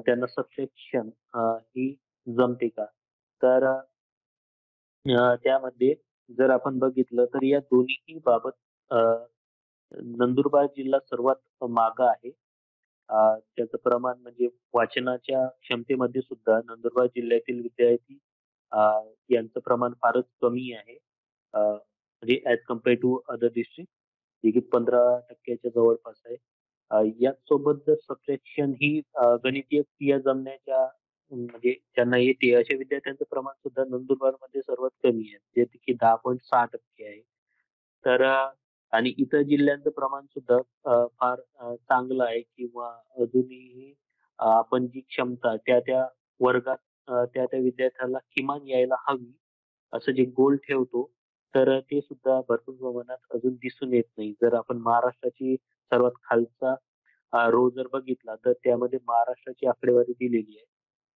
त्यांना सबसेक्शन ही जमते का. तर त्यामध्ये जर आपण बघितलं तर या दोन्ही बाबत नंदुरबार जिल्हा सर्वात मागा आहे. त्याचं प्रमाण म्हणजे वाचनाच्या क्षमतेमध्ये सुद्धा नंदुरबार जिल्ह्यातील विद्यार्थी यांचं प्रमाण फारच कमी आहे म्हणजे as compare to other district जे की 15%च्या जवळपास आहे. यासोबत जर सबट्रॅक्शन ही गणितीय क्रिया जमण्याच्या म्हणजे त्यांना येते अशा विद्यार्थ्यांचं प्रमाण सुद्धा नंदुरबारमध्ये सर्वात कमी आहे जे की 10.6% आहे. तर आणि इतर जिल्ह्यांचं प्रमाण सुद्धा फार चांगलं आहे किंवा अजूनही आपण जी क्षमता त्या वर्गात त्या विद्यार्थ्याला किमान यायला हवी असं जे गोल ठेवतो तर ते सुद्धा भरपूर प्रमाणात अजून दिसून येत नाही. जर आपण महाराष्ट्राची सर्वात खालचा रो जर बघितला तर त्यामध्ये महाराष्ट्राची आकडेवारी दिलेली आहे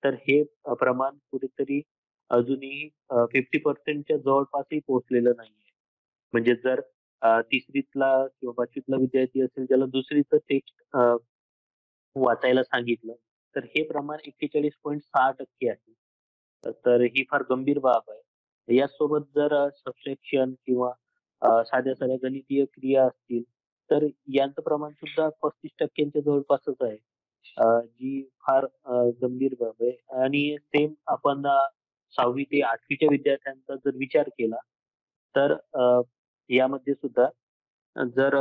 तर हे प्रमाण कुठेतरी अजूनही 50%च्या जवळपासही पोहोचलेलं नाही आहे. म्हणजे जर 3तला किंवा 5वीतला विद्यार्थी असेल ज्याला 2चं टेक्स्ट वाचायला सांगितलं तर हे प्रमाण 41.6% आहे. तर ही फार गंभीर बाब आहे. यासोबत जर सबट्रॅक्शन किंवा साध्या गणितीय क्रिया असतील तर यांचं प्रमाण सुद्धा 35%च्या जवळपासच आहे जी फार गंभीर बाब आहे. आणि सेम आपण 6वी ते 8वीच्या विद्यार्थ्यांचा जर विचार केला तर यामध्ये सुद्धा जर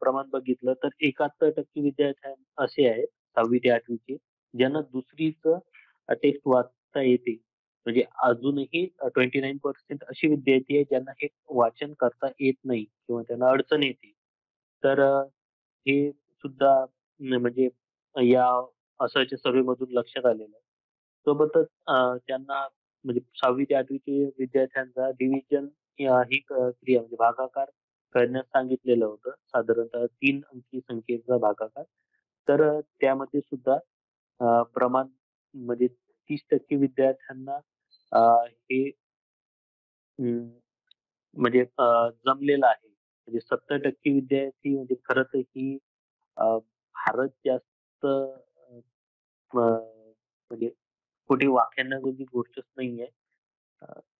प्रमाण बघितलं तर 71% विद्यार्थी असे आहेत 6वी ते 8वीचे ज्यांना 2चं टेक्स्ट वाचता येते. म्हणजे अजूनही 29% अशी विद्यार्थी आहे ज्यांना हे वाचन करता येत नाही किंवा त्यांना अडचण येते. तर हे सुद्धा म्हणजे या असहच्या सभेमधून लक्षात आलेलं आहे. सोबतच त्यांना म्हणजे 6वी ते 8वीचे विद्यार्थ्यांचा डिव्हिजन ही क्रिया म्हणजे भागाकार करण्यास सांगितलेलं होतं, साधारणतः 3 अंकी संख्येचा भागाकार. तर त्यामध्ये सुद्धा प्रमाण म्हणजे 30% विद्यार्थ्यांना हे म्हणजे जमलेलं आहे. म्हणजे 70% विद्यार्थी म्हणजे खरं तर ही भारत जास्त म्हणजे कुठे वाख्यानागोजी गोष्टच नाहीये,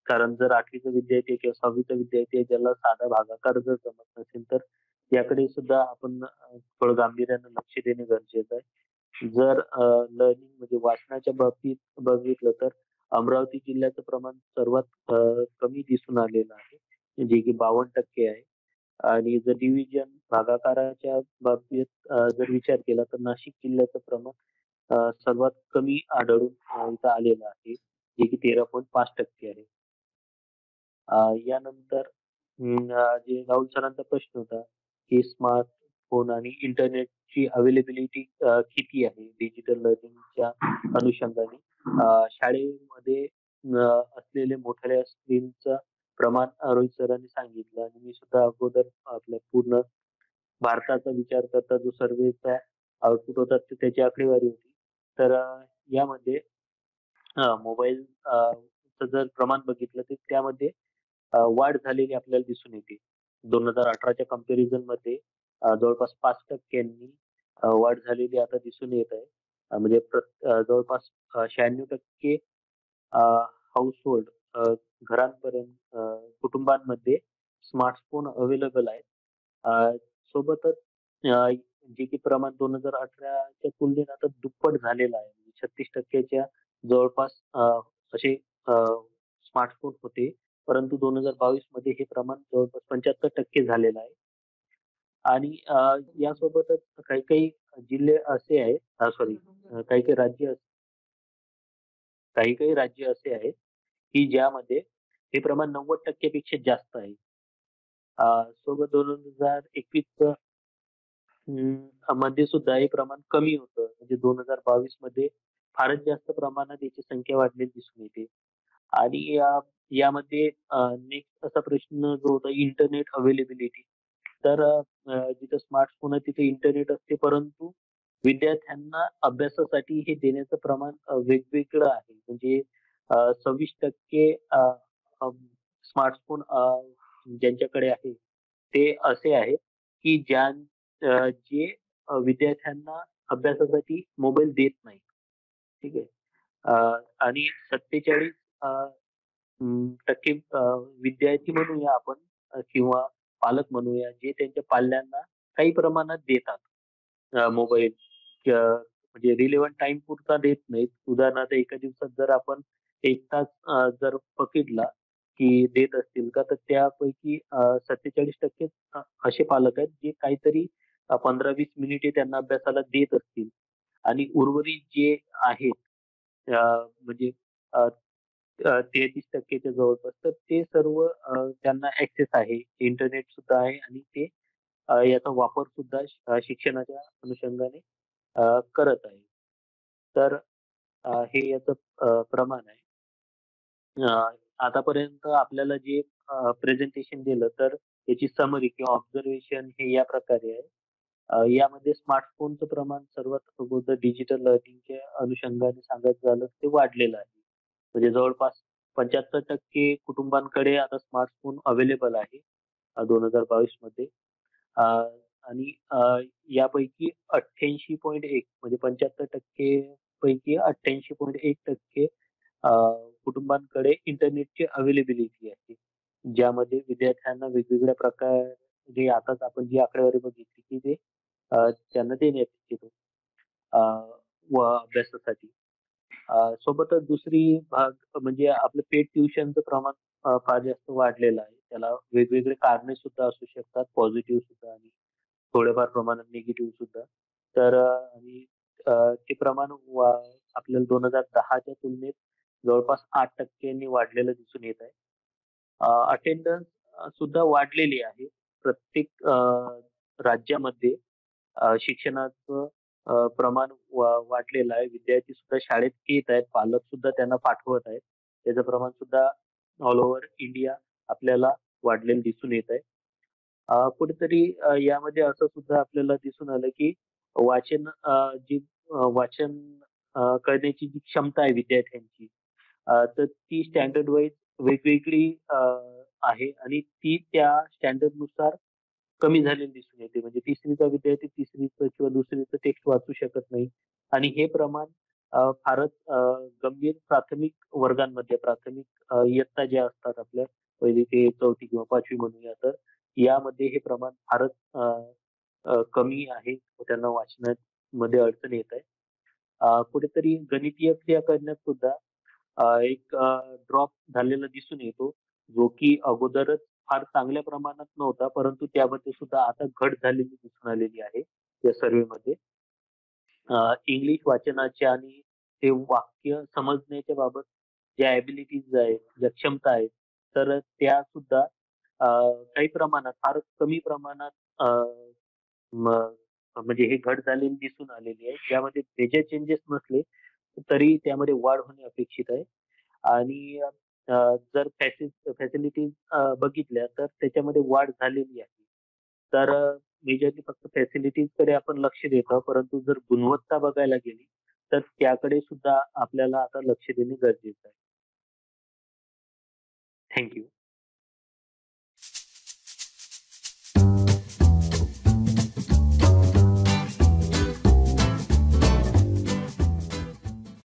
कारण जर 8वीचा विद्यार्थी किंवा 6वीचा विद्यार्थी आहे ज्याला साधा भागाकार जर जमत नसेल तर याकडे सुद्धा आपण थोडं गांभीर्यानं लक्ष देणे गरजेचं आहे. जर लर्निंग म्हणजे वाचनाच्या बाबतीत बघितलं तर अमरावती जिल्ह्याचं प्रमाण सर्वात कमी दिसून आलेलं आहे, जे की 52% आहे. आणि जर डिव्हिजन भागाकाराच्या बाबतीत जर विचार केला तर नाशिक जिल्ह्याचं प्रमाण सर्वात कमी आढळून इथं आलेलं आहे, जे की 13.5% आहे. यानंतर जे राहुल सरांचा प्रश्न होता की स्मार्टफोन आणि इंटरनेटची अवेलेबिलिटी किती आहे डिजिटल लर्निंगच्या अनुषंगाने, शाळेमध्ये असलेले मोठ्या स्क्रीनचं प्रमाण रोहित सरांनी सांगितलं. आणि मी सुद्धा अगोदर आपल्या पूर्ण भारताचा विचार करता जो सर्वेचा आउटपुट होता त्याची आकडेवारी होती, तर यामध्ये मोबाईलचं जर प्रमाण बघितलं तर त्यामध्ये वाढ झालेली आपल्याला दिसून येते. 2018च्या कम्पॅरिझन मध्ये जवळपास 5% वाढ झालेली आता दिसून येत आहे. म्हणजे जवळपास 96% हाऊसहोल्ड घरांपर्यंत कुटुंबांमध्ये स्मार्टफोन अवेलेबल आहेत. सोबतच जे की प्रमाण 2018च्या तुलनेत आता दुप्पट झालेलं आहे. 36%च्या जवळपास असे स्मार्टफोन होते, परंतु 2022 मध्ये हे प्रमाण जवळपास 75% झालेलं आहे. आणि यासोबतच काही काही जिल्हे असे आहेत, काही काही राज्य असे आहेत की ज्यामध्ये हे प्रमाण 90%पेक्षा जास्त आहे. सोबत 2021 मध्ये सुद्धा हे प्रमाण कमी होतं, म्हणजे 2022 मध्ये फारच जास्त प्रमाणात याची संख्या वाढलेली दिसून येते. आणि यामध्ये नेक्स्ट असा प्रश्न जो होता इंटरनेट अवेलेबिलिटी, तर जिथे स्मार्टफोन आहे तिथे इंटरनेट असते, परंतु विद्यार्थ्यांना अभ्यासासाठी हे देण्याचं प्रमाण वेगवेगळं आहे. म्हणजे 26% स्मार्टफोन ज्यांच्याकडे आहे ते असे आहेत की जे विद्यार्थ्यांना अभ्यासासाठी मोबाईल देत नाही, ठीक आहे. आणि 47% विद्यार्थी म्हणूया आपण किंवा पालक म्हणूया जे त्यांच्या पाल्यांना काही प्रमाणात देतात मोबाईल, म्हणजे रिलेव्हंट टाइम पुरता देत नाहीत. उदाहरणार्थ एका दिवसात जर आपण 1 तास जर पकडला की देत असतील का, तर त्यापैकी 47% असे पालक आहेत जे काहीतरी 15-20 मिनिटे त्यांना अभ्यासाला देत असतील. आणि उर्वरित जे आहेत म्हणजे 33%च्या जवळपास, तर ते सर्व त्यांना ऍक्सेस आहे, इंटरनेट सुद्धा आहे आणि ते याचा वापर सुद्धा शिक्षणाच्या अनुषंगाने करत आहे. तर हे याचं प्रमाण आहे. आतापर्यंत आपल्याला जे प्रेझेंटेशन दिलं तर याची समरी किंवा ऑब्झर्वेशन हे या प्रकारे आहे. यामध्ये स्मार्टफोनचं प्रमाण सर्वात अगोदर डिजिटल लर्निंगच्या अनुषंगाने सांगायचं झालं ते वाढलेलं आहे. म्हणजे जवळपास 75% कुटुंबांकडे आता स्मार्टफोन अवेलेबल आहे 2022 मध्ये. आणि यापैकी 88.1 म्हणजे 75% पैकी 88.1% कुटुंबांकडे इंटरनेटची अवेलेबिलिटी आहे, ज्यामध्ये विद्यार्थ्यांना वेगवेगळ्या प्रकारे आताच आपण जी आकडेवारी बघितली की ते त्यांना देण्यात येतो अभ्यासासाठी. सोबतच दुसरी भाग म्हणजे आपलं पेड ट्युशनचं प्रमाण फार जास्त वाढलेलं आहे. त्याला वेगवेगळे कारणे सुद्धा असू शकतात, पॉझिटिव्ह सुद्धा आणि थोड्याफार प्रमाणात निगेटिव्ह सुद्धा. तर आणि ते प्रमाण आपल्याला 2010च्या तुलनेत जवळपास 8% वाढलेलं दिसून येत आहे. अटेंडन्स सुद्धा वाढलेली आहे. प्रत्येक राज्यामध्ये शिक्षणाचं प्रमाण वाढलेलं आहे. विद्यार्थी सुद्धा शाळेत येत आहेत, पालक सुद्धा त्यांना पाठवत आहेत. त्याचं प्रमाण सुद्धा ऑल ओव्हर इंडिया आपल्याला वाढलेलं दिसून येत आहे. कुठेतरी यामध्ये असं सुद्धा आपल्याला दिसून आलं की वाचन करण्याची जी क्षमता आहे विद्यार्थ्यांची, तर ती स्टँडर्ड वाईज वेगवेगळी आहे आणि ती त्या स्टँडर्ड नुसार कमी झालेली दिसून येते. म्हणजे तिसरीचा विद्यार्थी तिसरीचं किंवा दुसरीचं टेक्स्ट वाचू शकत नाही आणि हे प्रमाण फारच गंभीर प्राथमिक वर्गांमध्ये, प्राथमिक इयत्ता ज्या असतात आपल्या पहिली ते चौथी किंवा पाचवी म्हणूया, तर यामध्ये हे प्रमाण फारच कमी आहे. त्यांना वाचनामध्ये अडचण येत आहे. कुठेतरी गणितीय क्रिया करण्यात सुद्धा एक ड्रॉप झालेला दिसून येतो, जो की अगोदरच फार चांगल्या प्रमाणात नव्हता, परंतु त्यामध्ये सुद्धा आता घट झालेली दिसून आलेली आहे या सर्वेमध्ये. इंग्लिश वाचनाच्या आणि ते वाक्य समजण्याच्या बाबत ज्या ॲबिलिटीज आहेत, ज्या क्षमता आहेत, तर त्या सुद्धा काही प्रमाणात, फार कमी प्रमाणात म्हणजे हे घट झालेली दिसून आलेली आहे. ज्यामध्ये मेजर चेंजेस नसले तरी त्यामध्ये वाढ होणे अपेक्षित आहे. आणि जर फॅसिलिटीज बघितल्या तर त्याच्यामध्ये वाढ झालेली आहे. तर मेजरली फक्त फॅसिलिटीजकडे आपण लक्ष देतो, परंतु जर गुणवत्ता बघायला गेली तर त्याकडे सुद्धा आपल्याला आता लक्ष देणे गरजेचं आहे. थँक्यू.